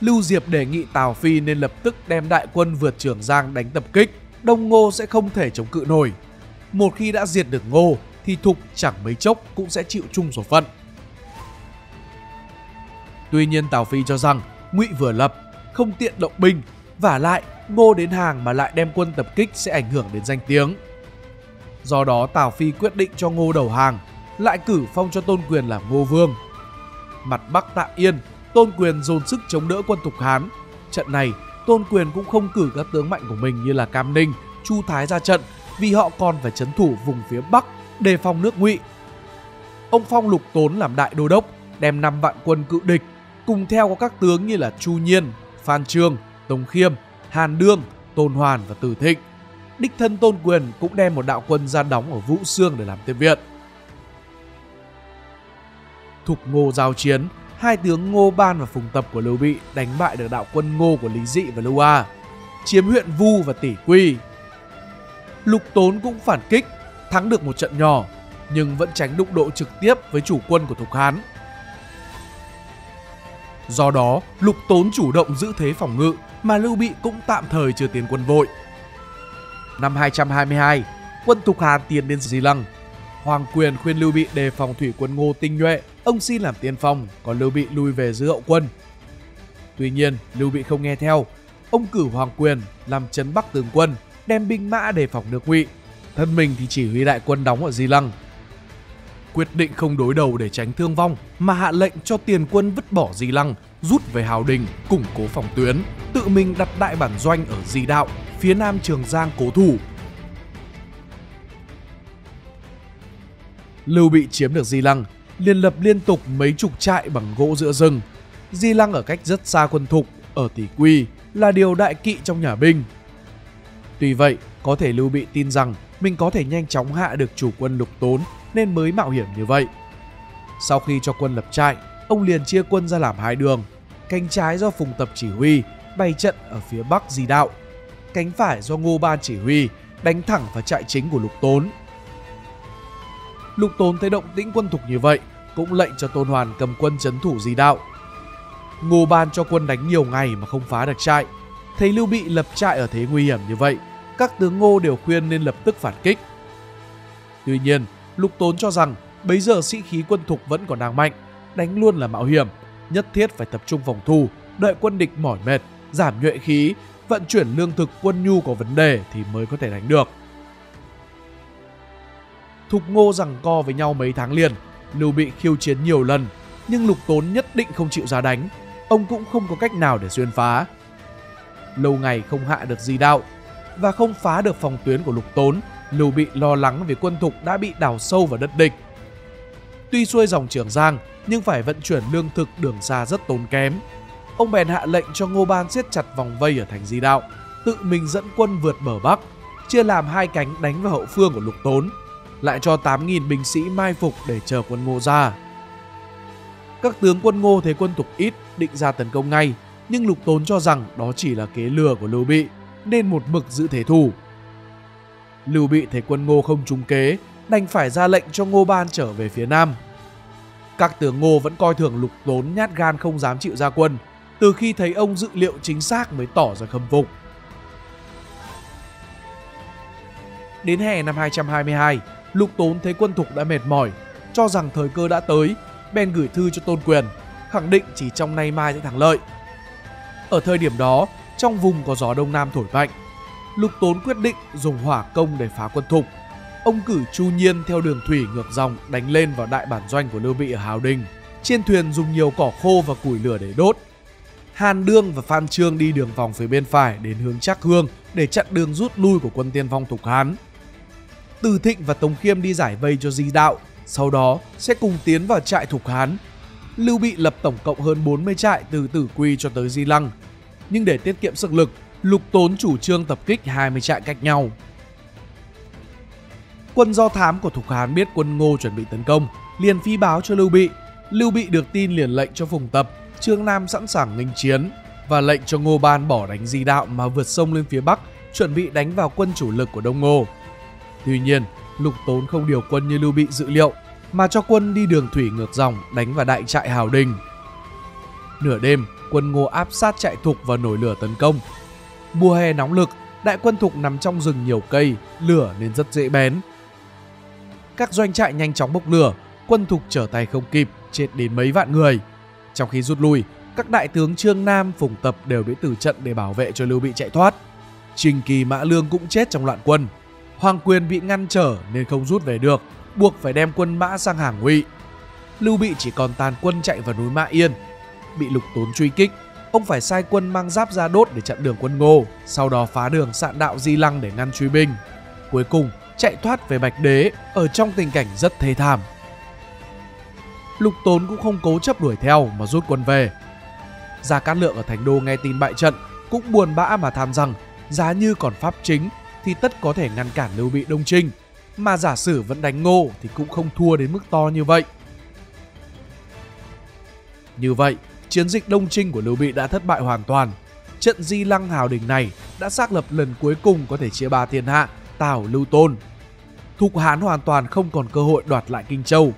Lưu Diệp đề nghị Tào Phi nên lập tức đem đại quân vượt Trường Giang đánh tập kích, Đông Ngô sẽ không thể chống cự nổi. Một khi đã diệt được Ngô thì Thục chẳng mấy chốc cũng sẽ chịu chung số phận. Tuy nhiên, Tào Phi cho rằng Ngụy vừa lập, không tiện động binh, vả lại Ngô đến hàng mà lại đem quân tập kích sẽ ảnh hưởng đến danh tiếng. Do đó, Tào Phi quyết định cho Ngô đầu hàng, lại cử phong cho Tôn Quyền làm Ngô Vương. Mặt Bắc tạm yên, Tôn Quyền dồn sức chống đỡ quân Thục Hán. Trận này, Tôn Quyền cũng không cử các tướng mạnh của mình như là Cam Ninh, Chu Thái ra trận vì họ còn phải trấn thủ vùng phía Bắc đề phòng nước Ngụy. Ông phong Lục Tốn làm đại đô đốc, đem năm vạn quân cự địch, cùng theo có các tướng như là Chu Nhiên, Phan Trương, Tống Khiêm, Hàn Đương, Tôn Hoàn và Từ Thịnh. Đích thân Tôn Quyền cũng đem một đạo quân ra đóng ở Vũ Xương để làm tiếp viện. Thục Ngô giao chiến, hai tướng Ngô Ban và Phùng Tập của Lưu Bị đánh bại được đạo quân Ngô của Lý Dị và Lưu A, chiếm huyện Vu và Tỷ Quy. Lục Tốn cũng phản kích, thắng được một trận nhỏ, nhưng vẫn tránh đụng độ trực tiếp với chủ quân của Thục Hán. Do đó, Lục Tốn chủ động giữ thế phòng ngự mà Lưu Bị cũng tạm thời chưa tiến quân vội. Năm hai trăm hai mươi hai, quân Thục Hán tiến đến Di Lăng. Hoàng Quyền khuyên Lưu Bị đề phòng thủy quân Ngô tinh nhuệ, ông xin làm tiên phong, còn Lưu Bị lui về giữ hậu quân. Tuy nhiên, Lưu Bị không nghe theo, ông cử Hoàng Quyền làm trấn Bắc tướng quân, đem binh mã đề phòng nước Ngụy, thân mình thì chỉ huy đại quân đóng ở Di Lăng. Quyết định không đối đầu để tránh thương vong, mà hạ lệnh cho tiền quân vứt bỏ Di Lăng, rút về Hào Đình, củng cố phòng tuyến, tự mình đặt đại bản doanh ở Di Đạo, phía nam Trường Giang cố thủ. Lưu Bị chiếm được Di Lăng, liền lập liên tục mấy chục trại bằng gỗ giữa rừng. Di Lăng ở cách rất xa quân Thục, ở Tỷ Quy, là điều đại kỵ trong nhà binh. Tuy vậy, có thể Lưu Bị tin rằng mình có thể nhanh chóng hạ được chủ quân Lục Tốn nên mới mạo hiểm như vậy. Sau khi cho quân lập trại, ông liền chia quân ra làm hai đường. Cánh trái do Phùng Tập chỉ huy, bày trận ở phía bắc Di Đạo. Cánh phải do Ngô Ban chỉ huy, đánh thẳng vào trại chính của Lục Tốn. Lục Tốn thấy động tĩnh quân Thục như vậy, cũng lệnh cho Tôn Hoàn cầm quân trấn thủ Di Đạo. Ngô Ban cho quân đánh nhiều ngày mà không phá được trại. Thấy Lưu Bị lập trại ở thế nguy hiểm như vậy, các tướng Ngô đều khuyên nên lập tức phản kích. Tuy nhiên, Lục Tốn cho rằng bấy giờ sĩ khí quân Thục vẫn còn đang mạnh, đánh luôn là mạo hiểm, nhất thiết phải tập trung phòng thủ, đợi quân địch mỏi mệt, giảm nhuệ khí, vận chuyển lương thực quân nhu có vấn đề thì mới có thể đánh được. Thục Ngô giằng co với nhau mấy tháng liền, Lưu Bị khiêu chiến nhiều lần, nhưng Lục Tốn nhất định không chịu ra đánh, ông cũng không có cách nào để xuyên phá. Lâu ngày không hạ được Di Đạo và không phá được phòng tuyến của Lục Tốn, Lưu Bị lo lắng vì quân Thục đã bị đào sâu vào đất địch. Tuy xuôi dòng Trường Giang nhưng phải vận chuyển lương thực đường xa rất tốn kém. Ông bèn hạ lệnh cho Ngô Ban siết chặt vòng vây ở thành Di Đạo, tự mình dẫn quân vượt bờ Bắc, chia làm hai cánh đánh vào hậu phương của Lục Tốn, lại cho tám nghìn binh sĩ mai phục để chờ quân Ngô ra. Các tướng quân Ngô thấy quân Thục ít, định ra tấn công ngay, nhưng Lục Tốn cho rằng đó chỉ là kế lừa của Lưu Bị, nên một mực giữ thế thủ. Lưu Bị thấy quân Ngô không trúng kế, đành phải ra lệnh cho Ngô Ban trở về phía nam. Các tướng Ngô vẫn coi thường Lục Tốn nhát gan không dám chịu ra quân, từ khi thấy ông dự liệu chính xác mới tỏ ra khâm phục. Đến hè năm hai trăm hai mươi hai, Lục Tốn thấy quân Thục đã mệt mỏi, cho rằng thời cơ đã tới, bèn gửi thư cho Tôn Quyền, khẳng định chỉ trong nay mai sẽ thắng lợi. Ở thời điểm đó, trong vùng có gió đông nam thổi mạnh, Lục Tốn quyết định dùng hỏa công để phá quân Thục. Ông cử Chu Nhiên theo đường thủy ngược dòng đánh lên vào đại bản doanh của Lưu Bị ở Hào Đình, trên thuyền dùng nhiều cỏ khô và củi lửa để đốt. Hàn Đương và Phan Trương đi đường vòng phía bên phải đến hướng Trác Hương để chặn đường rút lui của quân tiên phong Thục Hán. Từ Thịnh và Tống Khiêm đi giải vây cho Di Đạo, sau đó sẽ cùng tiến vào trại Thục Hán. Lưu Bị lập tổng cộng hơn bốn mươi trại từ Tử Quy cho tới Di Lăng, nhưng để tiết kiệm sức lực, Lục Tốn chủ trương tập kích hai mươi trại cách nhau. Quân do thám của Thục Hán biết quân Ngô chuẩn bị tấn công, liền phi báo cho Lưu Bị. Lưu Bị được tin liền lệnh cho Phùng Tập, Trương Nam sẵn sàng nghênh chiến và lệnh cho Ngô Ban bỏ đánh Di Đạo mà vượt sông lên phía Bắc, chuẩn bị đánh vào quân chủ lực của Đông Ngô. Tuy nhiên, Lục Tốn không điều quân như Lưu Bị dự liệu, mà cho quân đi đường thủy ngược dòng đánh vào đại trại Hào Đình. Nửa đêm, quân Ngô áp sát trại Thục và nổi lửa tấn công. Mùa hè nóng lực, đại quân Thục nằm trong rừng nhiều cây, lửa nên rất dễ bén. Các doanh trại nhanh chóng bốc lửa, quân Thục trở tay không kịp, chết đến mấy vạn người. Trong khi rút lui, các đại tướng Trương Nam, Phùng Tập đều bị tử trận để bảo vệ cho Lưu Bị chạy thoát. Trình Kỳ, Mã Lương cũng chết trong loạn quân. Hoàng Quyền bị ngăn trở nên không rút về được, buộc phải đem quân mã sang hàng Ngụy. Lưu Bị chỉ còn tàn quân chạy vào núi Mã Yên. Bị Lục Tốn truy kích, ông phải sai quân mang giáp ra đốt để chặn đường quân Ngô, sau đó phá đường sạn đạo Di Lăng để ngăn truy binh. cuối cùng chạy thoát về Bạch Đế ở trong tình cảnh rất thê thảm. Lục Tốn cũng không cố chấp đuổi theo mà rút quân về. Gia Cát Lượng ở Thành Đô nghe tin bại trận cũng buồn bã mà than rằng giá như còn Pháp Chính thì tất có thể ngăn cản Lưu Bị đông chinh, mà giả sử vẫn đánh ngô thì cũng không thua đến mức to như vậy. Như vậy, chiến dịch đông chinh của Lưu Bị đã thất bại hoàn toàn. Trận Di Lăng hào đỉnh này đã xác lập lần cuối cùng có thể chia ba thiên hạ Tào, Lưu, Tôn. Thục Hán hoàn toàn không còn cơ hội đoạt lại Kinh Châu.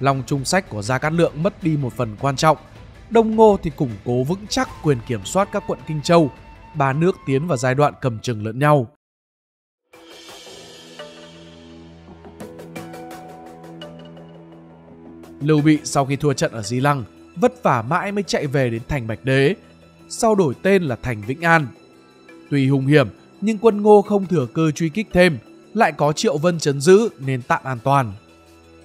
Lòng trung sách của Gia Cát Lượng mất đi một phần quan trọng. Đông Ngô thì củng cố vững chắc quyền kiểm soát các quận Kinh Châu. Ba nước tiến vào giai đoạn cầm chừng lẫn nhau. Lưu Bị sau khi thua trận ở Di Lăng vất vả mãi mới chạy về đến thành Bạch Đế, sau đổi tên là thành Vĩnh An. Tuy hung hiểm nhưng quân Ngô không thừa cơ truy kích thêm, lại có Triệu Vân trấn giữ nên tạm an toàn.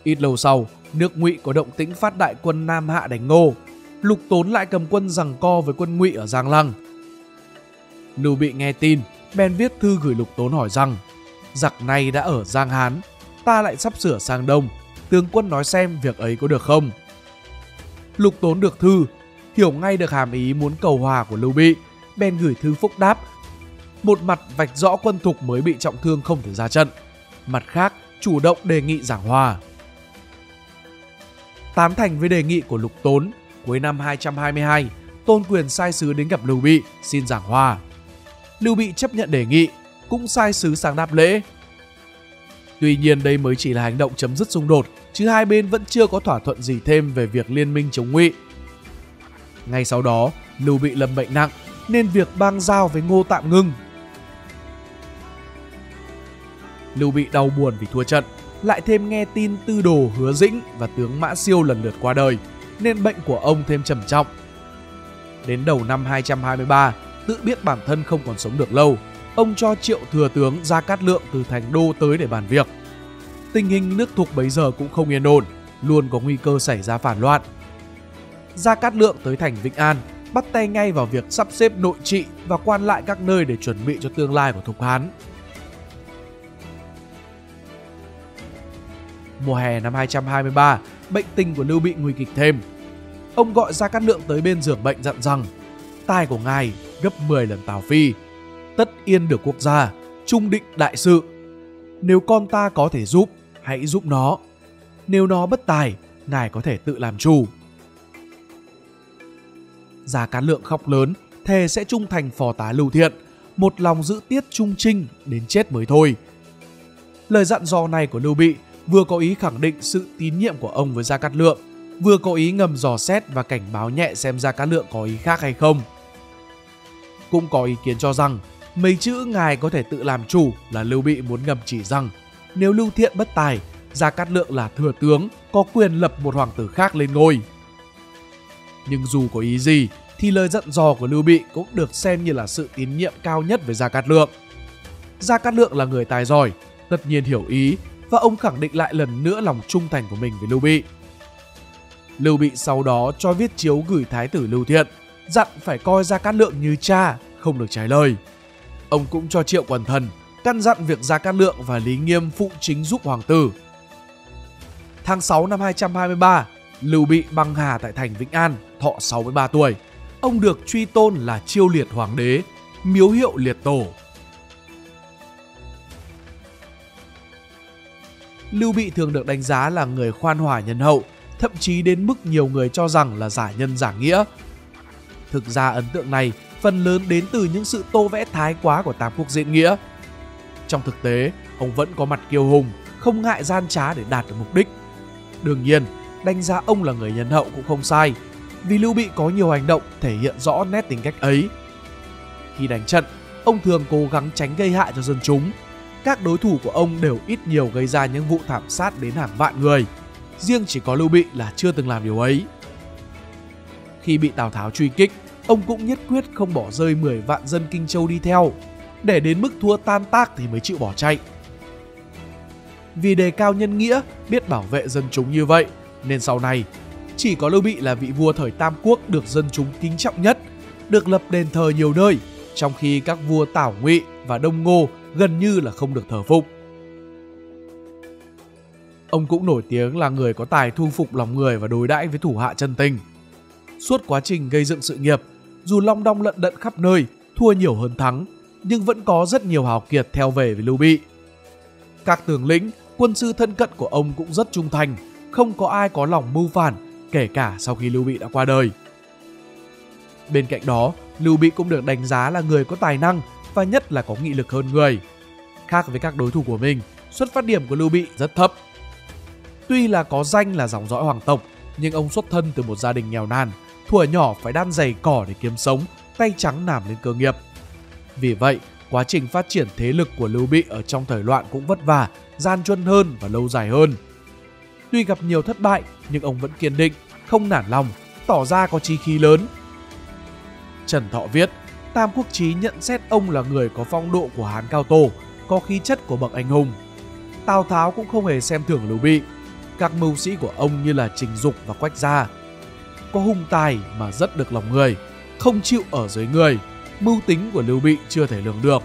Ít lâu sau, nước Ngụy có động tĩnh phát đại quân Nam Hạ đánh Ngô. Lục Tốn lại cầm quân giằng co với quân Ngụy ở Giang Lăng. Lưu Bị nghe tin bèn viết thư gửi Lục Tốn hỏi rằng: giặc này đã ở Giang Hán, ta lại sắp sửa sang Đông, tướng quân nói xem việc ấy có được không? Lục Tốn được thư, hiểu ngay được hàm ý muốn cầu hòa của Lưu Bị, bèn gửi thư phúc đáp. Một mặt vạch rõ quân Thục mới bị trọng thương không thể ra trận, mặt khác chủ động đề nghị giảng hòa. Tán thành với đề nghị của Lục Tốn, cuối năm hai trăm hai mươi hai, Tôn Quyền sai sứ đến gặp Lưu Bị xin giảng hòa. Lưu Bị chấp nhận đề nghị, cũng sai sứ sang đáp lễ. Tuy nhiên đây mới chỉ là hành động chấm dứt xung đột, chứ hai bên vẫn chưa có thỏa thuận gì thêm về việc liên minh chống Ngụy. Ngay sau đó, Lưu Bị lâm bệnh nặng nên việc bang giao với Ngô tạm ngưng. Lưu Bị đau buồn vì thua trận, lại thêm nghe tin tư đồ Hứa Dĩnh và tướng Mã Siêu lần lượt qua đời nên bệnh của ông thêm trầm trọng. Đến đầu năm hai trăm hai mươi ba, tự biết bản thân không còn sống được lâu, ông cho Triệu thừa tướng Gia Cát Lượng từ Thành Đô tới để bàn việc. Tình hình nước Thục bấy giờ cũng không yên ổn, luôn có nguy cơ xảy ra phản loạn. Gia Cát Lượng tới thành Vĩnh An, bắt tay ngay vào việc sắp xếp nội trị và quan lại các nơi để chuẩn bị cho tương lai của Thục Hán. Mùa hè năm hai trăm hai mươi ba, bệnh tình của Lưu Bị nguy kịch thêm. Ông gọi Gia Cát Lượng tới bên giường bệnh dặn rằng: tai của ngài gấp mười lần Tào Phi, tất yên được quốc gia, trung định đại sự. Nếu con ta có thể giúp, hãy giúp nó. Nếu nó bất tài, ngài có thể tự làm chủ. Gia Cát Lượng khóc lớn, thề sẽ trung thành phò tá Lưu Thiện, một lòng giữ tiết trung trinh đến chết mới thôi. Lời dặn dò này của Lưu Bị vừa có ý khẳng định sự tín nhiệm của ông với Gia Cát Lượng, vừa có ý ngầm dò xét và cảnh báo nhẹ xem Gia Cát Lượng có ý khác hay không. Cũng có ý kiến cho rằng mấy chữ ngài có thể tự làm chủ là Lưu Bị muốn ngầm chỉ rằng nếu Lưu Thiện bất tài, Gia Cát Lượng là thừa tướng có quyền lập một hoàng tử khác lên ngôi. Nhưng dù có ý gì thì lời dặn dò của Lưu Bị cũng được xem như là sự tín nhiệm cao nhất với Gia Cát Lượng. Gia Cát Lượng là người tài giỏi, tất nhiên hiểu ý, và ông khẳng định lại lần nữa lòng trung thành của mình với Lưu Bị. Lưu Bị sau đó cho viết chiếu gửi Thái tử Lưu Thiện, dặn phải coi Gia Cát Lượng như cha, không được trái lời. Ông cũng cho Triệu Quần Thần căn dặn việc Gia Cát Lượng và Lý Nghiêm phụ chính giúp hoàng tử. Tháng sáu năm hai trăm hai mươi ba, Lưu Bị băng hà tại thành Vĩnh An, thọ sáu mươi ba tuổi. Ông được truy tôn là Chiêu Liệt Hoàng đế, miếu hiệu Liệt Tổ. Lưu Bị thường được đánh giá là người khoan hòa nhân hậu, thậm chí đến mức nhiều người cho rằng là giả nhân giả nghĩa. Thực ra ấn tượng này phần lớn đến từ những sự tô vẽ thái quá của Tam Quốc Diễn Nghĩa. Trong thực tế, ông vẫn có mặt kiêu hùng, không ngại gian trá để đạt được mục đích. Đương nhiên, đánh giá ông là người nhân hậu cũng không sai, vì Lưu Bị có nhiều hành động thể hiện rõ nét tính cách ấy. Khi đánh trận, ông thường cố gắng tránh gây hại cho dân chúng. Các đối thủ của ông đều ít nhiều gây ra những vụ thảm sát đến hàng vạn người. Riêng chỉ có Lưu Bị là chưa từng làm điều ấy. Khi bị Tào Tháo truy kích, ông cũng nhất quyết không bỏ rơi mười vạn dân Kinh Châu đi theo, để đến mức thua tan tác thì mới chịu bỏ chạy. Vì đề cao nhân nghĩa, biết bảo vệ dân chúng như vậy, nên sau này, chỉ có Lưu Bị là vị vua thời Tam Quốc được dân chúng kính trọng nhất, được lập đền thờ nhiều nơi, trong khi các vua Tảo, Ngụy và Đông Ngô gần như là không được thờ phụng. Ông cũng nổi tiếng là người có tài thu phục lòng người và đối đãi với thủ hạ chân tình. Suốt quá trình gây dựng sự nghiệp, dù long đong lận đận khắp nơi, thua nhiều hơn thắng, nhưng vẫn có rất nhiều hào kiệt theo về với Lưu Bị. Các tướng lĩnh, quân sư thân cận của ông cũng rất trung thành, không có ai có lòng mưu phản, kể cả sau khi Lưu Bị đã qua đời. Bên cạnh đó, Lưu Bị cũng được đánh giá là người có tài năng và nhất là có nghị lực hơn người. Khác với các đối thủ của mình, xuất phát điểm của Lưu Bị rất thấp. Tuy là có danh là dòng dõi hoàng tộc, nhưng ông xuất thân từ một gia đình nghèo nàn, thuở nhỏ phải đan giày cỏ để kiếm sống, tay trắng làm lên cơ nghiệp. Vì vậy, quá trình phát triển thế lực của Lưu Bị ở trong thời loạn cũng vất vả, gian truân hơn và lâu dài hơn. Tuy gặp nhiều thất bại, nhưng ông vẫn kiên định, không nản lòng, tỏ ra có chí khí lớn. Trần Thọ viết, Tam Quốc Chí nhận xét ông là người có phong độ của Hán Cao Tổ, có khí chất của bậc anh hùng. Tào Tháo cũng không hề xem thường Lưu Bị. Các mưu sĩ của ông như là Trình Dục và Quách Gia. Có hùng tài mà rất được lòng người, không chịu ở dưới người, mưu tính của Lưu Bị chưa thể lường được.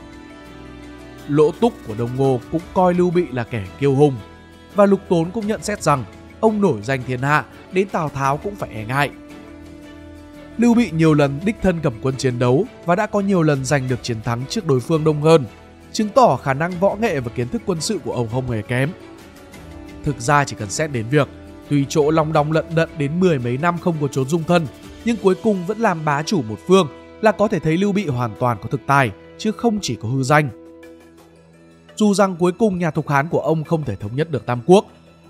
Lỗ Túc của Đông Ngô cũng coi Lưu Bị là kẻ kiêu hùng, và Lục Tốn cũng nhận xét rằng ông nổi danh thiên hạ, đến Tào Tháo cũng phải e ngại. Lưu Bị nhiều lần đích thân cầm quân chiến đấu và đã có nhiều lần giành được chiến thắng trước đối phương đông hơn, chứng tỏ khả năng võ nghệ và kiến thức quân sự của ông không hề kém. Thực ra chỉ cần xét đến việc, tuy chỗ long đong lận đận đến mười mấy năm không có chốn dung thân, nhưng cuối cùng vẫn làm bá chủ một phương, là có thể thấy Lưu Bị hoàn toàn có thực tài, chứ không chỉ có hư danh. Dù rằng cuối cùng nhà thục Hán của ông không thể thống nhất được Tam Quốc,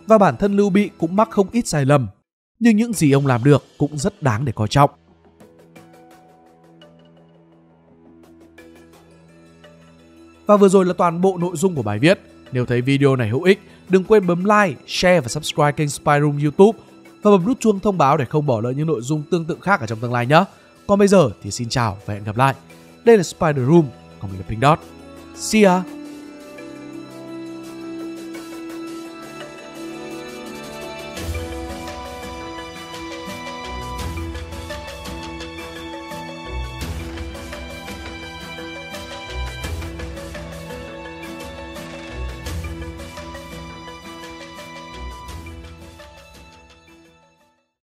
và bản thân Lưu Bị cũng mắc không ít sai lầm, nhưng những gì ông làm được cũng rất đáng để coi trọng. Và vừa rồi là toàn bộ nội dung của bài viết. Nếu thấy video này hữu ích, đừng quên bấm like, share và subscribe kênh Spyroom YouTube và bấm nút chuông thông báo để không bỏ lỡ những nội dung tương tự khác ở trong tương lai nhé. Còn bây giờ thì xin chào và hẹn gặp lại. Đây là Spider Room, còn mình là Pink Dot. See ya!